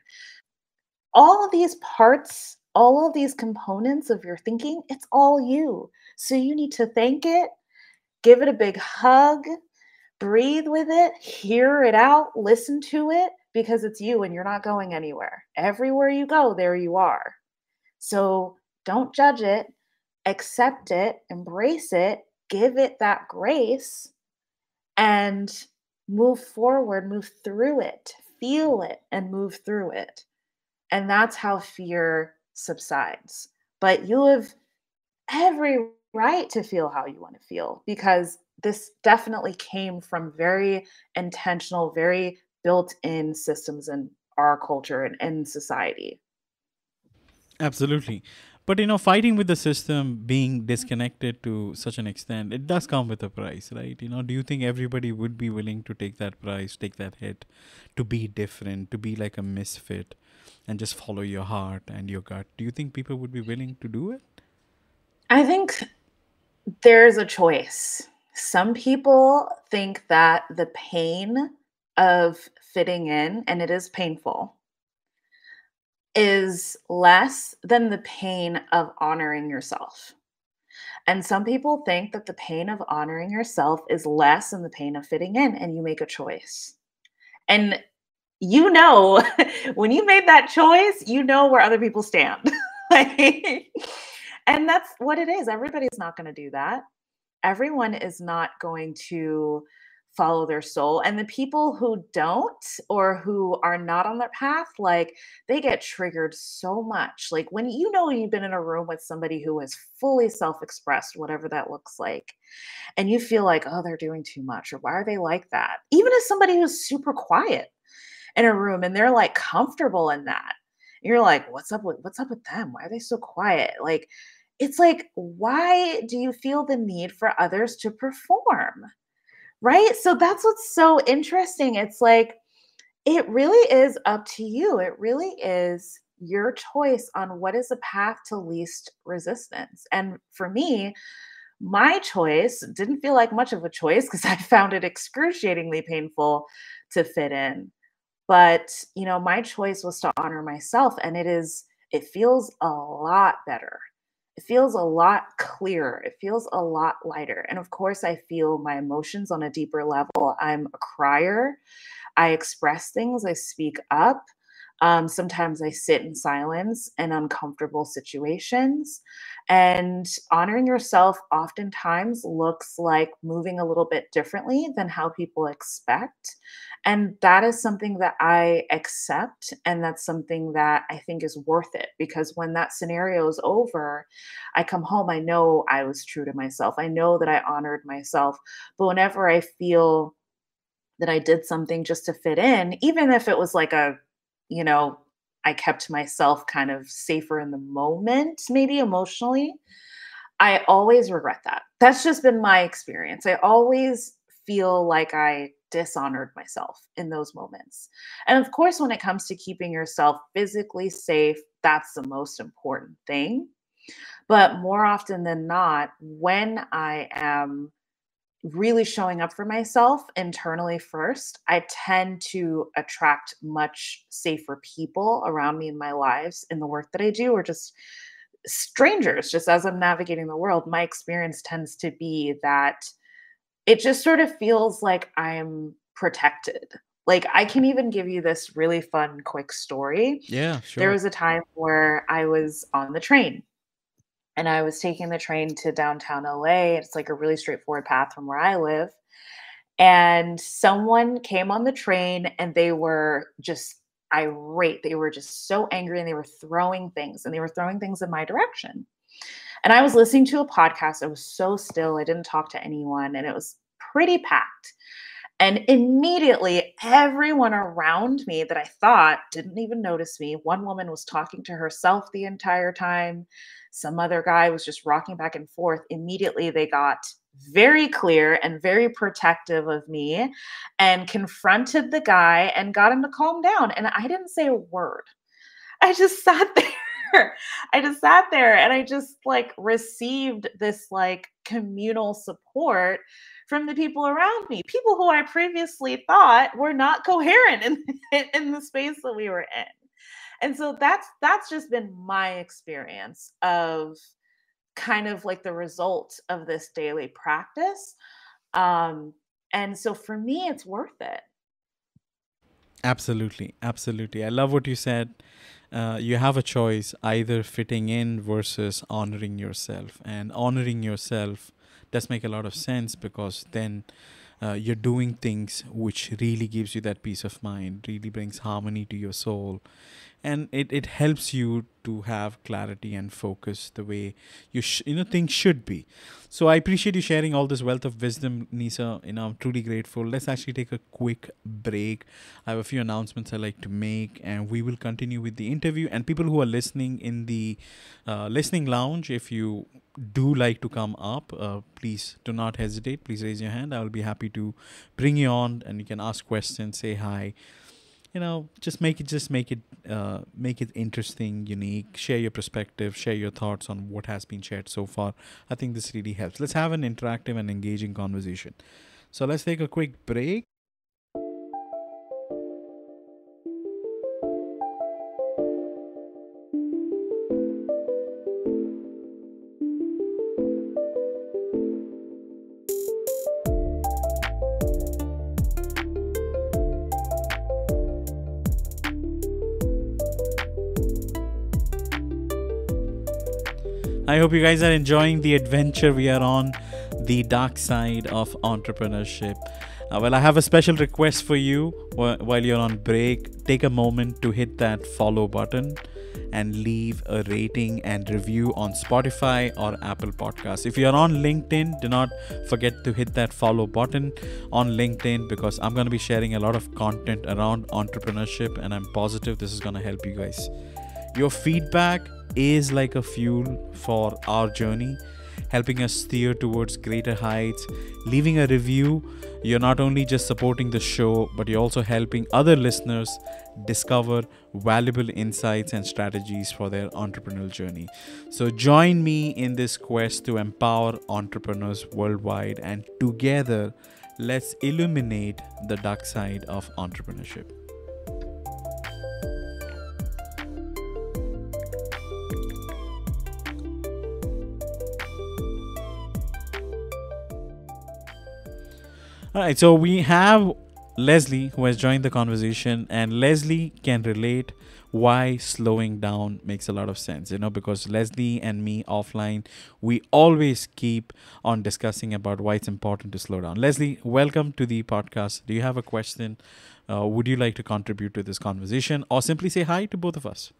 All of these parts, all of these components of your thinking, it's all you. So you need to thank it, give it a big hug, breathe with it, hear it out, listen to it, because it's you and you're not going anywhere. Everywhere you go, there you are. So don't judge it, accept it, embrace it, give it that grace, and move forward, move through it, feel it, and move through it. And that's how fear subsides. But you have every right to feel how you want to feel, because this definitely came from very intentional, very built-in systems in our culture and in society. Absolutely. But, you know, fighting with the system, being disconnected to such an extent, it does come with a price, right? You know, do you think everybody would be willing to take that price, take that hit, to be different, to be like a misfit and just follow your heart and your gut? Do you think people would be willing to do it? I think there's a choice. Some people think that the pain of fitting in, and it is painful, is less than the pain of honoring yourself. And some people think that the pain of honoring yourself is less than the pain of fitting in, and you make a choice. And you know, when you made that choice, you know where other people stand. And that's what it is. Everybody's not going to do that. Everyone is not going to follow their soul. And the people who don't, or who are not on that path, like, they get triggered so much. Like, when you know you've been in a room with somebody who is fully self-expressed, whatever that looks like, and you feel like, oh, they're doing too much, or why are they like that? Even as somebody who's super quiet in a room and they're like comfortable in that, you're like, what's up with them? Why are they so quiet? Like, it's like, why do you feel the need for others to perform? Right? So that's what's so interesting. It's like, it really is up to you. It really is your choice on what is the path to least resistance. And for me, my choice didn't feel like much of a choice, because I found it excruciatingly painful to fit in. But, you know, my choice was to honor myself, and it feels a lot better. It feels a lot clearer. It feels a lot lighter. And of course, I feel my emotions on a deeper level. I'm a crier. I express things. I speak up. Sometimes I sit in silence in uncomfortable situations. And honoring yourself oftentimes looks like moving a little bit differently than how people expect. And that is something that I accept. And that's something that I think is worth it, because when that scenario is over, I come home, I know I was true to myself. I know that I honored myself. But whenever I feel that I did something just to fit in, even if it was like a, you know, I kept myself kind of safer in the moment, maybe emotionally, I always regret that. That's just been my experience. I always feel like I dishonored myself in those moments. And of course, when it comes to keeping yourself physically safe, that's the most important thing. But more often than not, when I am really showing up for myself internally first, I tend to attract much safer people around me in my lives, in the work that I do, or just strangers. Just as I'm navigating the world, my experience tends to be that it just sort of feels like I'm protected. Like, I can even give you this really fun, quick story. Yeah, sure. There was a time where I was on the train. And I was taking the train to downtown LA. It's like a really straightforward path from where I live. And someone came on the train and they were just irate. They were just so angry, and they were throwing things, and they were throwing things in my direction. And I was listening to a podcast. I was so still. I didn't talk to anyone, and it was pretty packed. And immediately everyone around me that I thought didn't even notice me. One woman was talking to herself the entire time. Some other guy was just rocking back and forth. Immediately they got very clear and very protective of me and confronted the guy and got him to calm down. And I didn't say a word. I just sat there. And I just like received this like communal support from the people around me, people who I previously thought were not coherent in the space that we were in. And so that's just been my experience of kind of like the result of this daily practice. And so for me, it's worth it. Absolutely. Absolutely. I love what you said. You have a choice, either fitting in versus honoring yourself. And honoring yourself does make a lot of sense, because then you're doing things which really gives you that peace of mind, really brings harmony to your soul. And it helps you to have clarity and focus the way things should be. So I appreciate you sharing all this wealth of wisdom, Neysa. I'm truly grateful. Let's actually take a quick break. I have a few announcements I like to make, and we will continue with the interview. And people who are listening in the listening lounge, if you do like to come up, please do not hesitate. Please raise your hand. I will be happy to bring you on, and you can ask questions, say hi. Just make it interesting, unique, share your perspective, share your thoughts on what has been shared so far. I think this really helps. Let's have an interactive and engaging conversation. So let's take a quick break. I hope you guys are enjoying the adventure. We are on the dark side of entrepreneurship. Well, I have a special request for you. While you're on break, take a moment to hit that follow button and leave a rating and review on Spotify or Apple Podcasts. If you're on LinkedIn, do not forget to hit that follow button on LinkedIn, because I'm going to be sharing a lot of content around entrepreneurship, and I'm positive this is going to help you guys. Your feedback is like a fuel for our journey, helping us steer towards greater heights. Leaving a review, you're not only just supporting the show, but you're also helping other listeners discover valuable insights and strategies for their entrepreneurial journey. So join me in this quest to empower entrepreneurs worldwide, and together, let's illuminate the dark side of entrepreneurship. All right, so we have Leslie who has joined the conversation, and Leslie can relate why slowing down makes a lot of sense, because Leslie and me offline, we always keep on discussing about why it's important to slow down. Leslie, welcome to the podcast. Do you have a question? Would you like to contribute to this conversation, or simply say hi to both of us?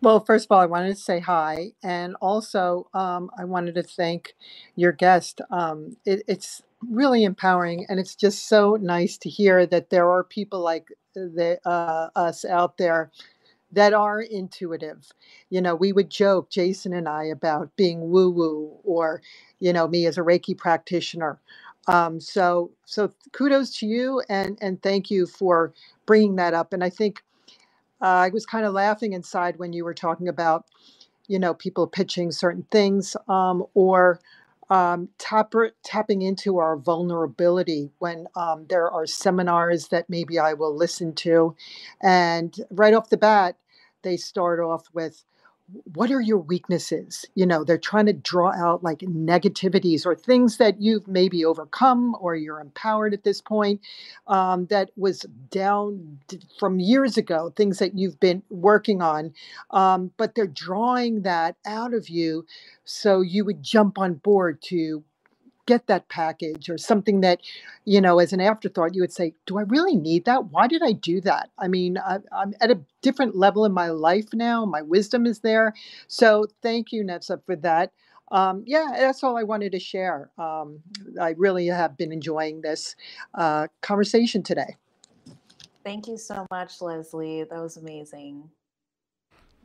Well, first of all, I wanted to say hi. And also, I wanted to thank your guest. It's really empowering, and it's just so nice to hear that there are people like us out there that are intuitive. We would joke, Jason and I, about being woo-woo, or me as a Reiki practitioner. So kudos to you, and thank you for bringing that up. And I think I was kind of laughing inside when you were talking about people pitching certain things, tapping into our vulnerability when there are seminars that maybe I will listen to. And right off the bat, they start off with, what are your weaknesses? They're trying to draw out like negativities or things that you've maybe overcome, or you're empowered at this point, that was down from years ago, things that you've been working on. But they're drawing that out of you so you would jump on board to get that package, or something that, as an afterthought, you would say, do I really need that? Why did I do that? I mean, I'm at a different level in my life now. My wisdom is there. So thank you, Neysa, for that. yeah, that's all I wanted to share. I really have been enjoying this conversation today. Thank you so much, Leslie. That was amazing.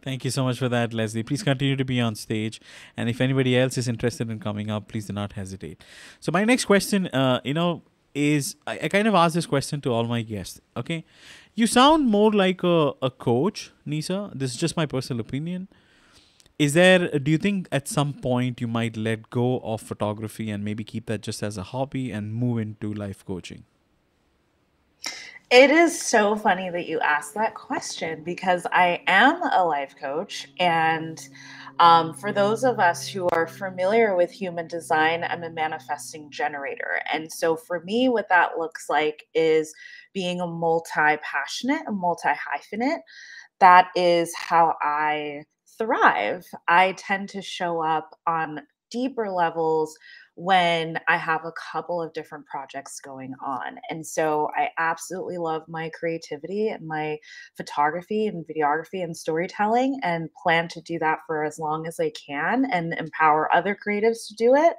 Thank you so much for that, Leslie. Please continue to be on stage. And if anybody else is interested in coming up, please do not hesitate. So my next question, is I kind of ask this question to all my guests. Okay. You sound more like a coach, Neysa. This is just my personal opinion. Do you think at some point you might let go of photography and maybe keep that just as a hobby and move into life coaching? It is so funny that you asked that question, because I am a life coach. And for those of us who are familiar with human design, I'm a manifesting generator. And so for me, what that looks like is being a multi-passionate, a multi-hyphenate. That is how I thrive. I tend to show up on deeper levels when I have a couple of different projects going on. And so I absolutely love my creativity and my photography and videography and storytelling, and plan to do that for as long as I can and empower other creatives to do it.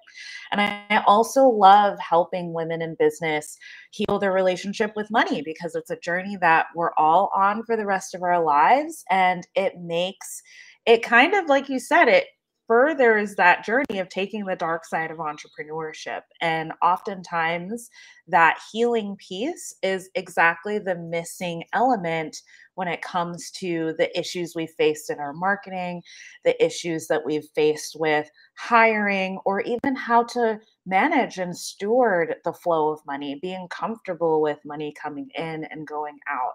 And I also love helping women in business heal their relationship with money, because it's a journey that we're all on for the rest of our lives. And it makes it kind of, like you said, it furthers that journey of taking the dark side of entrepreneurship. And oftentimes that healing piece is exactly the missing element when it comes to the issues we faced in our marketing, the issues that we've faced with hiring, or even how to manage and steward the flow of money, being comfortable with money coming in and going out.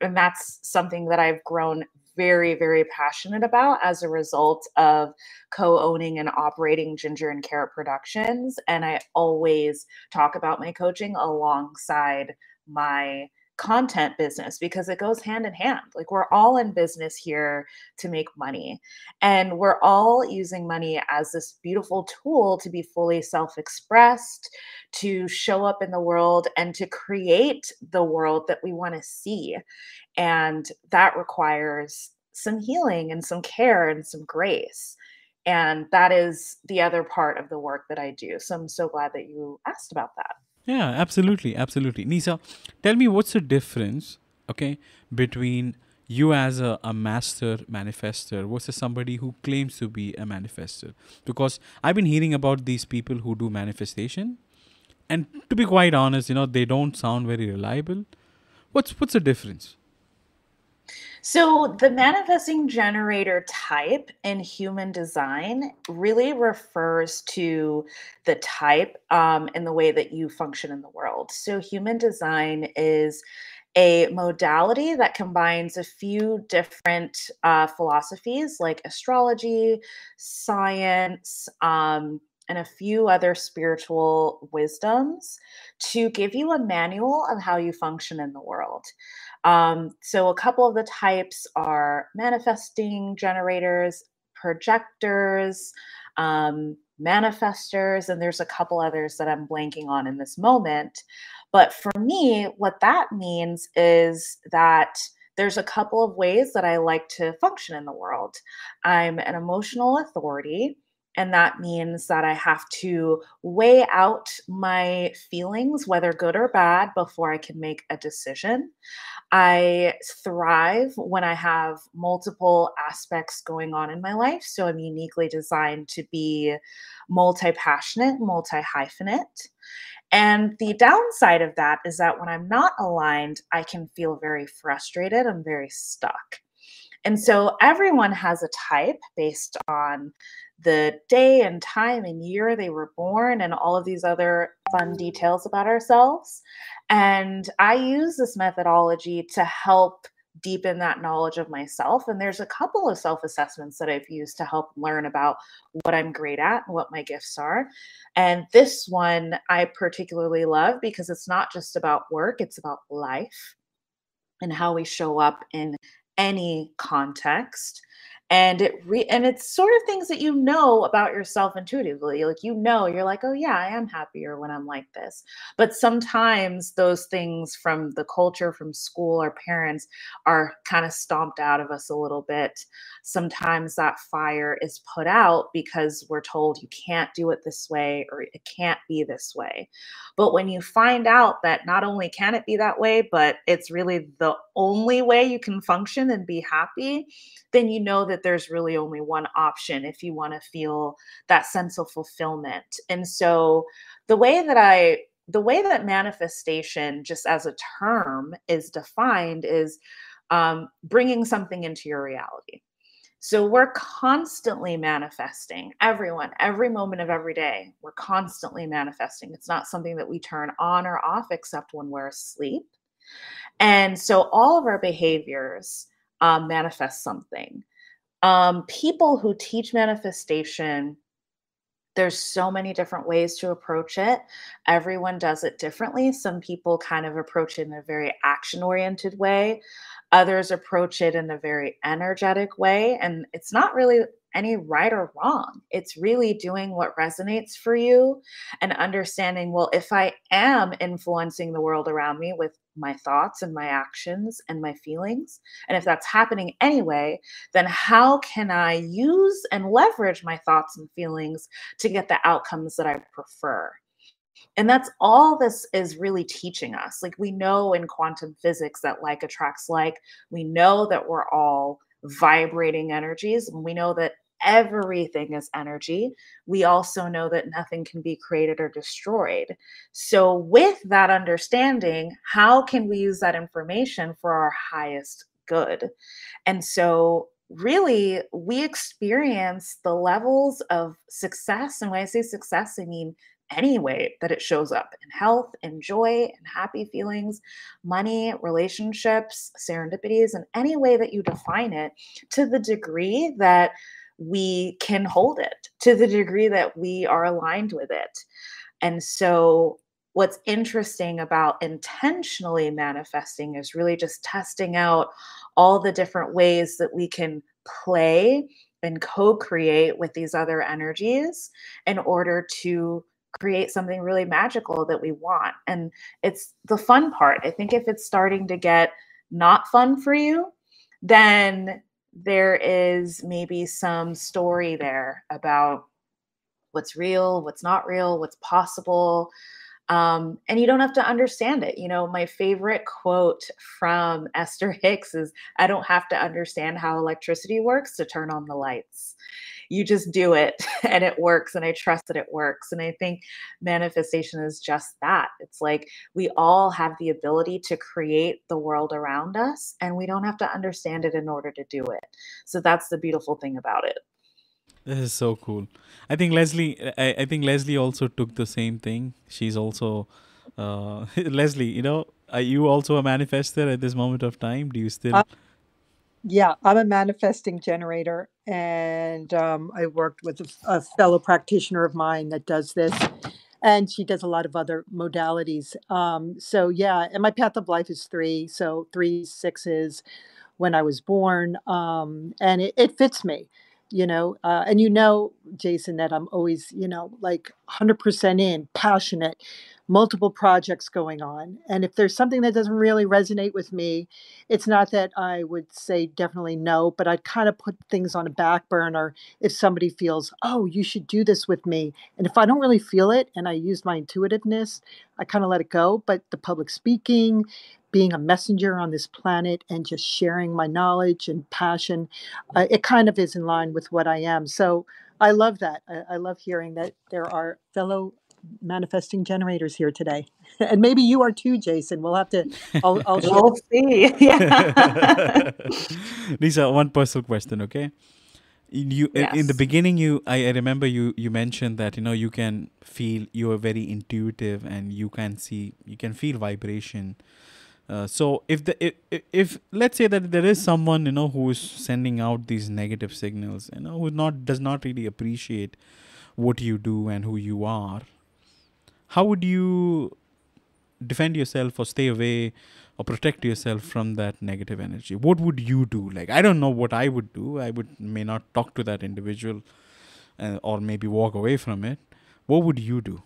And that's something that I've grown very, very passionate about as a result of co-owning and operating Ginger and Carrot Productions. And I always talk about my coaching alongside my content business, because it goes hand in hand. Like, we're all in business here to make money, and we're all using money as this beautiful tool to be fully self-expressed, to show up in the world, and to create the world that we want to see. And that requires some healing and some care and some grace. And that is the other part of the work that I do. So I'm so glad that you asked about that. Yeah, absolutely. Absolutely. Neysa, tell me, what's the difference, okay, between you as a master manifester versus somebody who claims to be a manifester? Because I've been hearing about these people who do manifestation, and to be quite honest, you know, they don't sound very reliable. What's the difference? So the manifesting generator type in human design really refers to the type and the way that you function in the world. So human design is a modality that combines a few different philosophies, like astrology, science, and a few other spiritual wisdoms, to give you a manual of how you function in the world. So a couple of the types are manifesting generators, projectors, manifestors, and there's a couple others that I'm blanking on in this moment. But for me, what that means is that there's a couple of ways that I like to function in the world. I'm an emotional authority. And that means that I have to weigh out my feelings, whether good or bad, before I can make a decision. I thrive when I have multiple aspects going on in my life. So I'm uniquely designed to be multi-passionate, multi-hyphenate. And the downside of that is that when I'm not aligned, I can feel very frustrated. I'm very stuck. And so everyone has a type based on the day and time and year they were born and all of these other fun details about ourselves. And I use this methodology to help deepen that knowledge of myself. And there's a couple of self-assessments that I've used to help learn about what I'm great at and what my gifts are. And this one I particularly love because it's not just about work, it's about life and how we show up in any context. And it's sort of things that you know about yourself intuitively. Like, you know, you're like, oh yeah, I am happier when I'm like this. But sometimes those things from the culture, from school or parents are kind of stomped out of us a little bit. Sometimes that fire is put out because we're told you can't do it this way or it can't be this way. But when you find out that not only can it be that way, but it's really the only way you can function and be happy, then you know that there's really only one option if you want to feel that sense of fulfillment. And so the way that manifestation just as a term is defined is bringing something into your reality. So we're constantly manifesting. Everyone, every moment of every day, we're constantly manifesting. It's not something that we turn on or off except when we're asleep. And so all of our behaviors manifest something. People who teach manifestation, there's so many different ways to approach it. Everyone does it differently. Some people kind of approach it in a very action-oriented way. Others approach it in a very energetic way. And it's not really any right or wrong. It's really doing what resonates for you and understanding, well, if I am influencing the world around me with my thoughts and my actions and my feelings, and if that's happening anyway, then how can I use and leverage my thoughts and feelings to get the outcomes that I prefer? And that's all this is really teaching us. Like, we know in quantum physics that like attracts like. We know that we're all vibrating energies. We know that everything is energy. We also know that nothing can be created or destroyed. So with that understanding, how can we use that information for our highest good? And so really, we experience the levels of success. And when I say success, I mean any way that it shows up in health and joy and happy feelings, money, relationships, serendipities, and any way that you define it, to the degree that we can hold it, to the degree that we are aligned with it. And so what's interesting about intentionally manifesting is really just testing out all the different ways that we can play and co-create with these other energies in order to create something really magical that we want. And it's the fun part. I think if it's starting to get not fun for you, then there is maybe some story there about what's real, what's not real, what's possible. And you don't have to understand it. You know, my favorite quote from Esther Hicks is, I don't have to understand how electricity works to turn on the lights. You just do it and it works, and I trust that it works. And I think manifestation is just that. It's like we all have the ability to create the world around us, and we don't have to understand it in order to do it. So that's the beautiful thing about it. This is so cool. I think Leslie, I think Leslie also took the same thing. She's also, Leslie, you know, are you also a manifester at this moment of time? Do you still... Yeah, I'm a manifesting generator, and I worked with a fellow practitioner of mine that does this, and she does a lot of other modalities. So yeah, and my path of life is 3. So 3/6 when I was born, and it fits me, you know, and you know, Jason, that I'm always, you know, like 100% in, passionate, multiple projects going on. And if there's something that doesn't really resonate with me, it's not that I would say definitely no, but I'd kind of put things on a back burner if somebody feels, oh, you should do this with me. And if I don't really feel it and I use my intuitiveness, I kind of let it go. But the public speaking, being a messenger on this planet, and just sharing my knowledge and passion, it kind of is in line with what I am. So I love that. I love hearing that there are fellow manifesting generators here today, and maybe you are too, Jason. We'll have to. I'll see. Yeah. Lisa, one personal question, okay? In the beginning, I remember you mentioned that, you know, you can feel, you are very intuitive, and you can see, you can feel vibration. So if let's say that there is someone, you know, who is sending out these negative signals, you know, who does not really appreciate what you do and who you are, how would you defend yourself or stay away or protect yourself from that negative energy? What would you do? Like, I don't know what I would do. I would may not talk to that individual or maybe walk away from it. What would you do?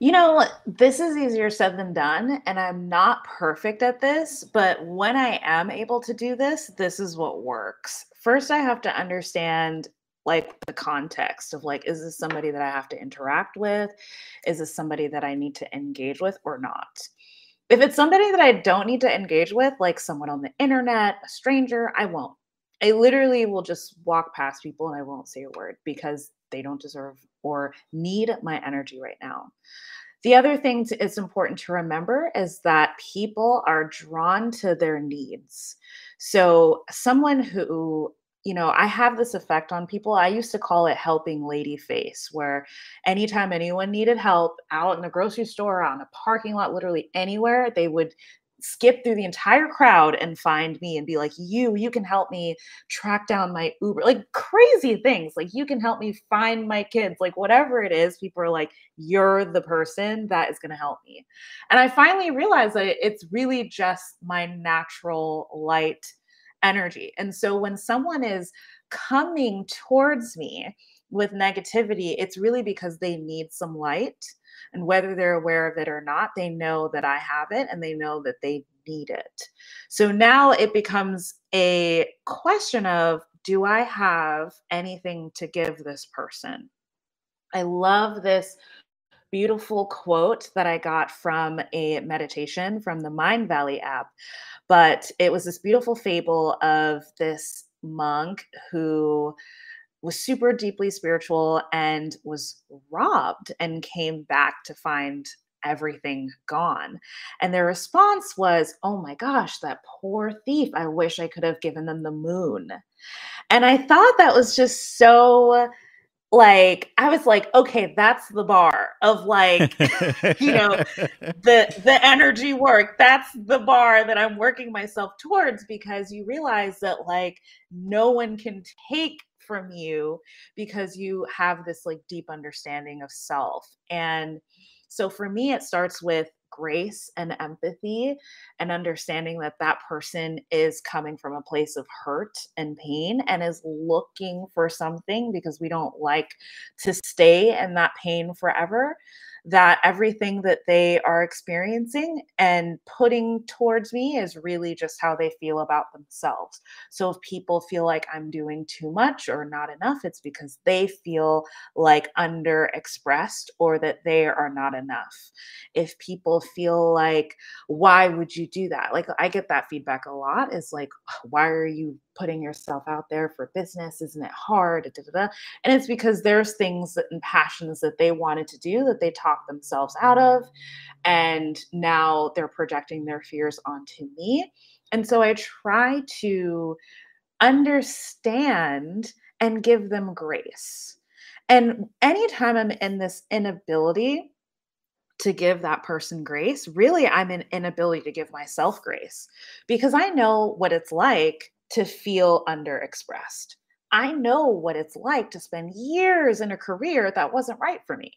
You know, this is easier said than done, and I'm not perfect at this, but when I am able to do this, this is what works. First, I have to understand like the context of like, is this somebody that I have to interact with? Is this somebody that I need to engage with or not? If it's somebody that I don't need to engage with, like someone on the internet, a stranger, I won't. I literally will just walk past people and I won't say a word because they don't deserve or need my energy right now. The other thing it's important to remember is that people are drawn to their needs. So someone who, you know, I have this effect on people. I used to call it helping lady face, where anytime anyone needed help out in the grocery store, on a parking lot, literally anywhere, they would skip through the entire crowd and find me and be like, you can help me track down my Uber, like crazy things. Like, you can help me find my kids, like whatever it is, people are like, you're the person that is going to help me. And I finally realized that it's really just my natural light energy. And so when someone is coming towards me with negativity, it's really because they need some light. And whether they're aware of it or not, they know that I have it and they know that they need it. So now it becomes a question of, do I have anything to give this person? I love this beautiful quote that I got from a meditation from the Mind Valley app, but it was this beautiful fable of this monk who was super deeply spiritual and was robbed and came back to find everything gone. And their response was, oh my gosh, that poor thief. I wish I could have given them the moon. And I thought that was just so like, I was like, okay, that's the bar of like, you know, the energy work. That's the bar that I'm working myself towards, because you realize that like no one can take from you because you have this like deep understanding of self. And so for me, it starts with grace and empathy and understanding that that person is coming from a place of hurt and pain and is looking for something, because we don't like to stay in that pain forever, that everything that they are experiencing and putting towards me is really just how they feel about themselves. So if people feel like I'm doing too much or not enough, it's because they feel like underexpressed or that they are not enough. If people feel like, why would you do that? Like, I get that feedback a lot, is like, why are you putting yourself out there for business? Isn't it hard? And it's because there's things and passions that they wanted to do that they talked themselves out of. And now they're projecting their fears onto me. And so I try to understand and give them grace. And anytime I'm in this inability to give that person grace, really I'm in inability to give myself grace, because I know what it's like to feel underexpressed. I know what it's like to spend years in a career that wasn't right for me.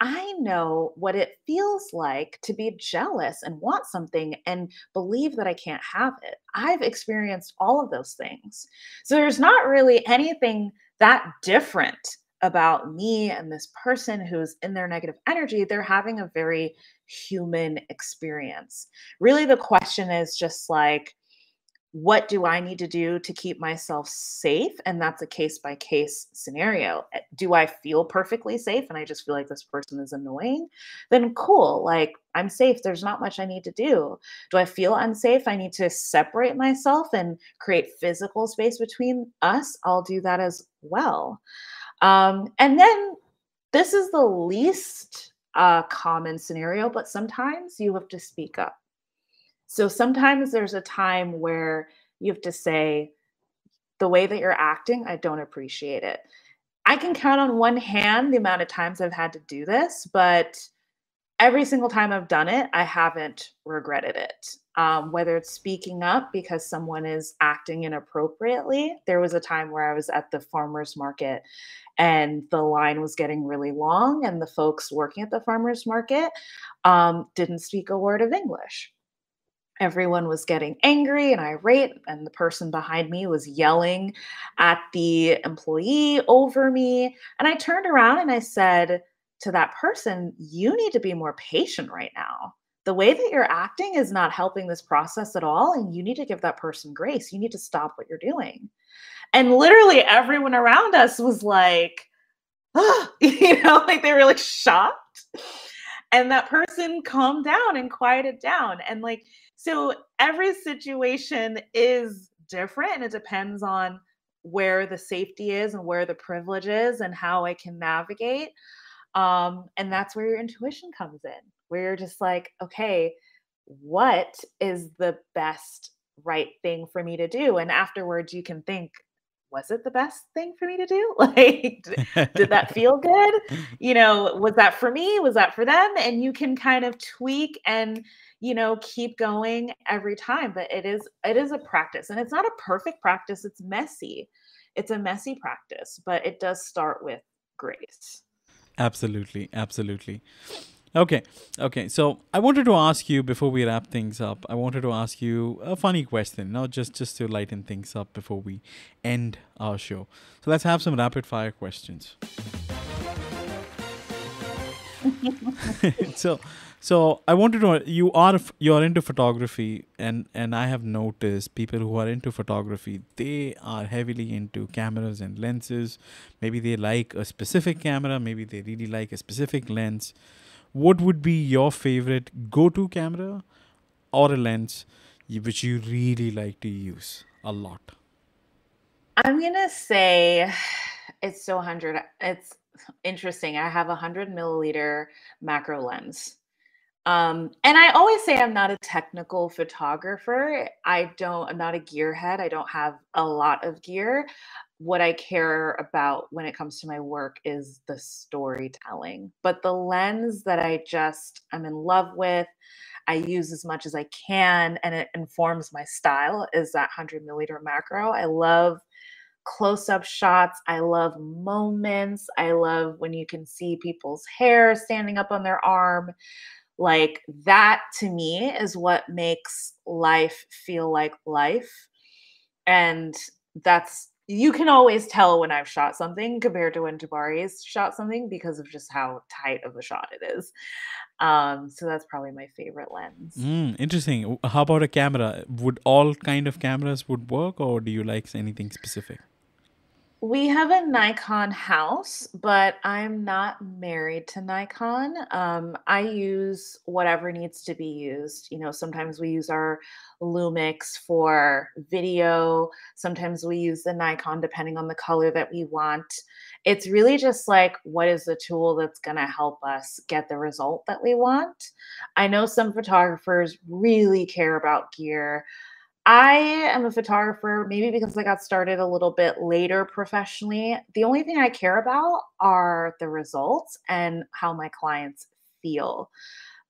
I know what it feels like to be jealous and want something and believe that I can't have it. I've experienced all of those things. So there's not really anything that different about me and this person who's in their negative energy. They're having a very human experience. Really, the question is just like, what do I need to do to keep myself safe? And that's a case by case scenario. Do I feel perfectly safe and I just feel like this person is annoying? Then cool, like I'm safe. There's not much I need to do. Do I feel unsafe? I need to separate myself and create physical space between us. I'll do that as well. And then this is the least common scenario, but sometimes you have to speak up. So sometimes there's a time where you have to say, the way that you're acting, I don't appreciate it. I can count on one hand the amount of times I've had to do this, but every single time I've done it, I haven't regretted it. Whether it's speaking up because someone is acting inappropriately. There was a time where I was at the farmer's market and the line was getting really long, and the folks working at the farmer's market didn't speak a word of English. Everyone was getting angry and irate, and the person behind me was yelling at the employee over me. And I turned around and I said to that person, you need to be more patient right now. The way that you're acting is not helping this process at all, and you need to give that person grace. You need to stop what you're doing. And literally everyone around us was like, oh, you know, like they were like shocked. And that person calmed down and quieted down. And like, so every situation is different, and it depends on where the safety is and where the privilege is and how I can navigate. And that's where your intuition comes in, where you're just like, okay, what is the best right thing for me to do? And afterwards you can think, was it the best thing for me to do? Like, did that feel good? You know, was that for me? Was that for them? And you can kind of tweak and, you know, keep going every time. But it is a practice, and it's not a perfect practice. It's messy. It's a messy practice, but it does start with grace. Absolutely. Absolutely. Okay. Okay. So I wanted to ask you, before we wrap things up, I wanted to ask you a funny question, no, just to lighten things up before we end our show. So let's have some rapid fire questions. So I wanted to, you're into photography, and I have noticed people who are into photography, they are heavily into cameras and lenses. Maybe they like a specific camera. Maybe they really like a specific lens. What would be your favorite go-to camera or a lens which you really like to use a lot? I'm going to say it's 100. It's interesting. I have a 100mm macro lens. And I always say I'm not a technical photographer. I'm not a gearhead. I don't have a lot of gear. What I care about when it comes to my work is the storytelling. But the lens that I'm in love with, I use as much as I can, and it informs my style, is that 100mm macro. I love close-up shots. I love moments. I love when you can see people's hair standing up on their arm. Like, that to me is what makes life feel like life. And that's, you can always tell when I've shot something compared to when Tabari's shot something because of just how tight of a shot it is. So that's probably my favorite lens. Interesting. How about a camera? Would all kind of cameras would work, or do you like anything specific? We have a Nikon house, but I'm not married to Nikon. I use whatever needs to be used. You know, sometimes we use our Lumix for video. Sometimes we use the Nikon depending on the color that we want. It's really just like, what is the tool that's going to help us get the result that we want? I know some photographers really care about gear. I am a photographer, maybe because I got started a little bit later professionally. The only thing I care about are the results and how my clients feel.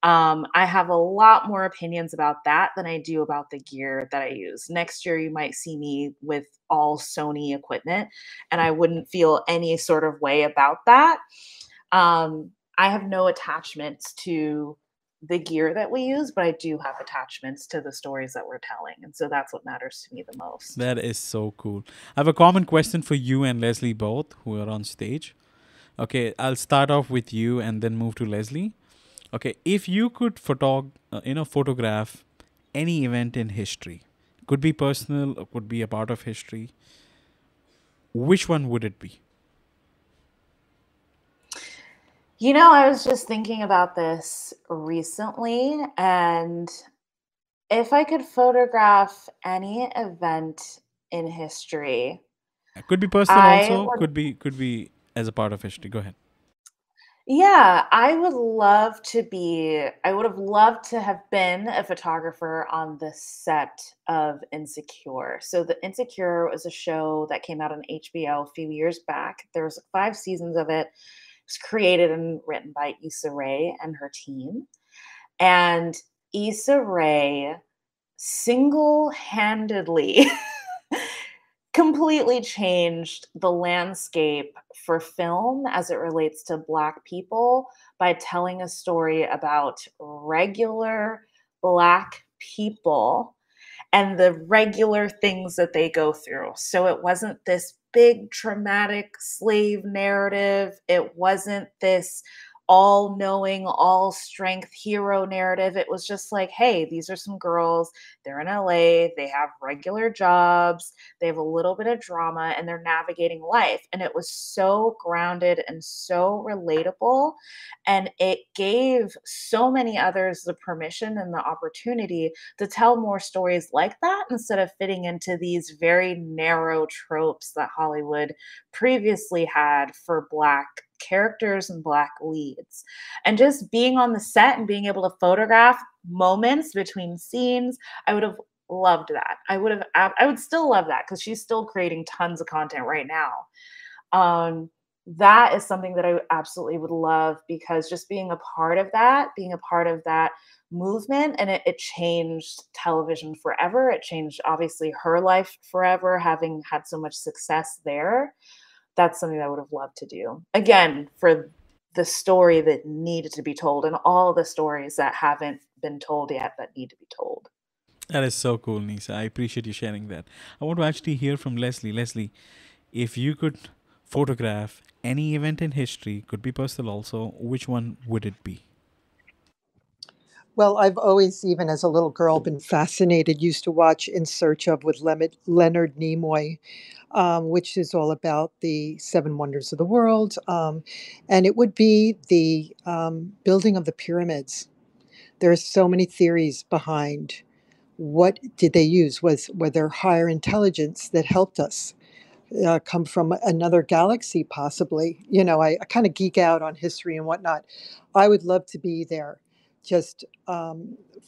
I have a lot more opinions about that than I do about the gear that I use. Next year, you might see me with all Sony equipment, and I wouldn't feel any sort of way about that. I have no attachments to the gear that we use, but I do have attachments to the stories that we're telling. And so that's what matters to me the most. That is so cool. I have a common question for you and Leslie both, who are on stage. Okay, I'll start off with you and then move to Leslie. Okay, if you could photograph any event in history, could be personal, or could be a part of history, which one would it be? You know, I was just thinking about this recently, and if I could photograph any event in history, it could be personal also, could be as a part of history. Go ahead. Yeah, I would have loved to have been a photographer on the set of Insecure. So the Insecure was a show that came out on HBO a few years back. There was 5 seasons of it. was created and written by Issa Rae and her team. And Issa Rae single-handedly completely changed the landscape for film as it relates to Black people by telling a story about regular Black people and the regular things that they go through. So it wasn't this big traumatic slave narrative. It wasn't this all-knowing, all-strength hero narrative. It was just like, hey, these are some girls. They're in LA. They have regular jobs. They have a little bit of drama, and they're navigating life. And it was so grounded and so relatable. And it gave so many others the permission and the opportunity to tell more stories like that instead of fitting into these very narrow tropes that Hollywood previously had for Black characters and Black leads. And just being on the set and being able to photograph moments between scenes, I would have loved that. I would still love that because she's still creating tons of content right now. That is something that I absolutely would love, because just being a part of that, movement, and it changed television forever. It changed, obviously, her life forever, having had so much success there. That's something that I would have loved to do. Again, for the story that needed to be told and all the stories that haven't been told yet that need to be told. That is so cool, Neysa. I appreciate you sharing that. I want to actually hear from Leslie. Leslie, if you could photograph any event in history, could be personal also, which one would it be? Well, I've always, even as a little girl, been fascinated, used to watch In Search of with Leonard Nimoy, which is all about the 7 wonders of the world. And it would be the building of the pyramids. There are so many theories behind what did they use. Were there higher intelligence that helped us come from another galaxy, possibly? You know, I kind of geek out on history and whatnot. I would love to be there, just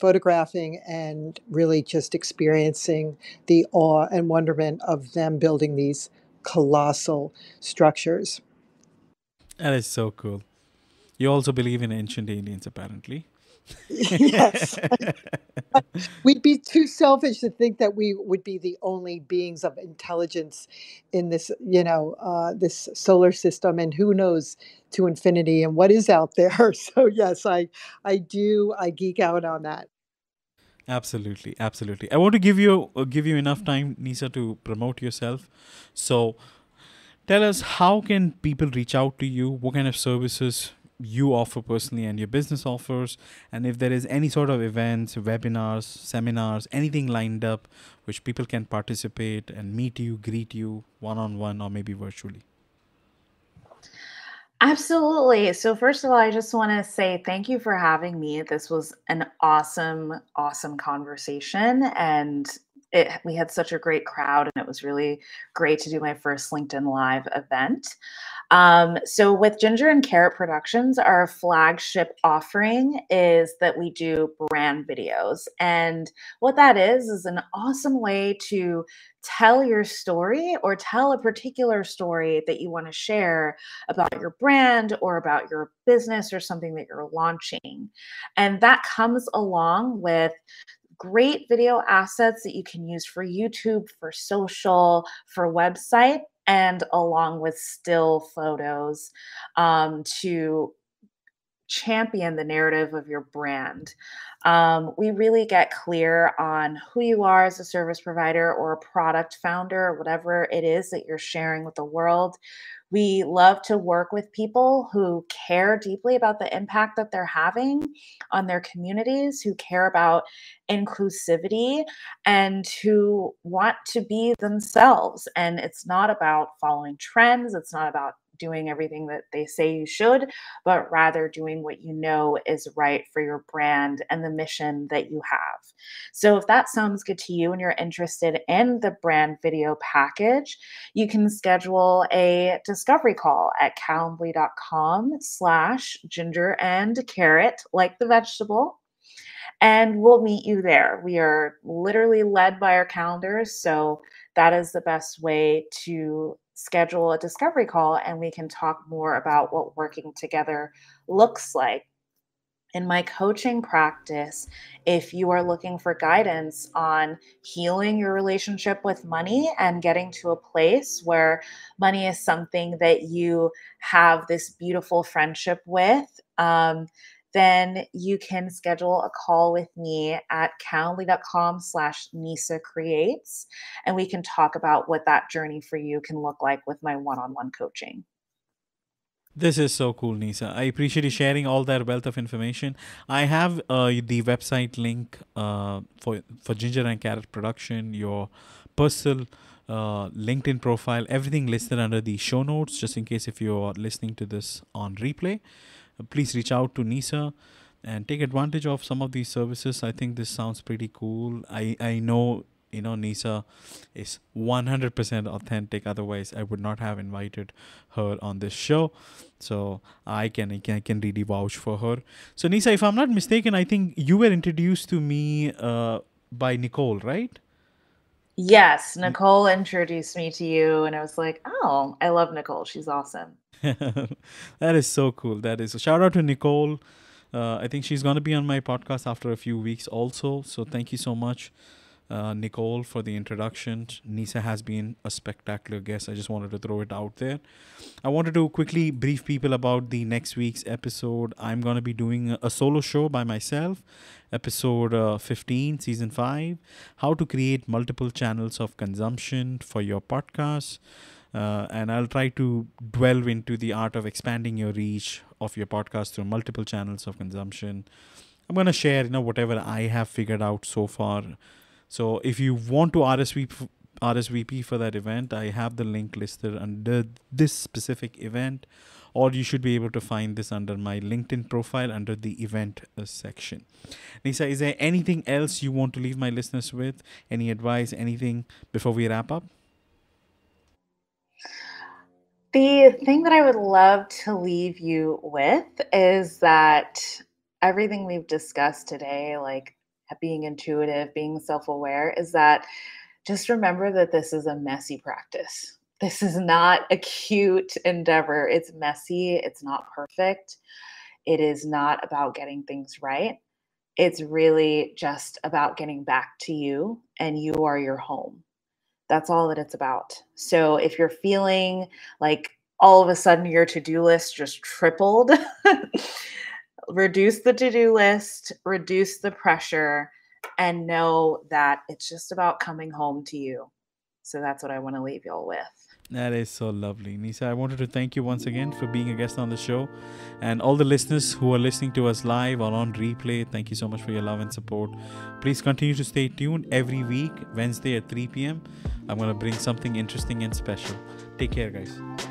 photographing and really just experiencing the awe and wonderment of them building these colossal structures. That is so cool. You also believe in ancient aliens, apparently. Yes. We'd be too selfish to think that we would be the only beings of intelligence in this, you know, this solar system, and who knows, to infinity and what is out there. So yes, I geek out on that. Absolutely, absolutely. I want to give you enough time, Neysa, to promote yourself. So tell us, how can people reach out to you? What kind of services you offer personally and your business offers, and if there is any sort of events, webinars, seminars, anything lined up which people can participate and meet you, greet you one-on-one or maybe virtually? Absolutely. So first of all, I just want to say thank you for having me. This was an awesome, awesome conversation, and we had such a great crowd, and it was really great to do my first LinkedIn Live event. So with Ginger and Carrot Productions, our flagship offering is that we do brand videos. And what that is an awesome way to tell your story, or tell a particular story that you want to share about your brand or about your business or something that you're launching. And that comes along with great video assets that you can use for YouTube, for social, for website, and along with still photos to champion the narrative of your brand. We really get clear on who you are as a service provider or a product founder, whatever it is that you're sharing with the world. We love to work with people who care deeply about the impact that they're having on their communities, who care about inclusivity, and who want to be themselves. And it's not about following trends. It's not about doing everything that they say you should, but rather doing what you know is right for your brand and the mission that you have. So if that sounds good to you and you're interested in the brand video package, you can schedule a discovery call at calendly.com/gingerandcarrot, like the vegetable, and we'll meet you there. We are literally led by our calendars, so that is the best way to schedule a discovery call and we can talk more about what working together looks like. In my coaching practice, if you are looking for guidance on healing your relationship with money and getting to a place where money is something that you have this beautiful friendship with, then you can schedule a call with me at calendly.com/NeysaCreates, and we can talk about what that journey for you can look like with my one-on-one coaching. This is so cool, Neysa. I appreciate you sharing all that wealth of information. I have the website link for Ginger and Carrot Production, your personal LinkedIn profile, everything listed under the show notes, just in case if you're listening to this on replay. Please reach out to Neysa and take advantage of some of these services. I think this sounds pretty cool. I know, you know, Neysa is 100% authentic. Otherwise, I would not have invited her on this show. So I can really vouch for her. So Neysa, if I'm not mistaken, I think you were introduced to me by Nicole, right? Yes, Nicole introduced me to you and I was like, oh, I love Nicole. She's awesome. That is so cool. That is a shout out to Nicole. I think she's going to be on my podcast after a few weeks also. So thank you so much, Nicole, for the introduction. Neysa has been a spectacular guest. I just wanted to throw it out there. I wanted to quickly brief people about the next week's episode. I'm going to be doing a solo show by myself, episode 15, season 5, how to create multiple channels of consumption for your podcast. And I'll try to delve into the art of expanding your reach of your podcast through multiple channels of consumption. I'm going to share, you know, whatever I have figured out so far. So if you want to RSVP for that event, I have the link listed under this specific event, or you should be able to find this under my LinkedIn profile under the event section. Neysa, is there anything else you want to leave my listeners with? Any advice, anything before we wrap up? The thing that I would love to leave you with is that everything we've discussed today, like being intuitive, being self-aware, is that just remember that this is a messy practice. This is not a cute endeavor. It's messy. It's not perfect. It is not about getting things right. It's really just about getting back to you, and you are your home. That's all that it's about. So if you're feeling like all of a sudden your to-do list just tripled, reduce the to-do list, reduce the pressure, and know that it's just about coming home to you. So that's what I want to leave y'all with. That is so lovely. Neysa, I wanted to thank you once again for being a guest on the show. And all the listeners who are listening to us live or on replay, thank you so much for your love and support. Please continue to stay tuned every week, Wednesday at 3 p.m. I'm going to bring something interesting and special. Take care, guys.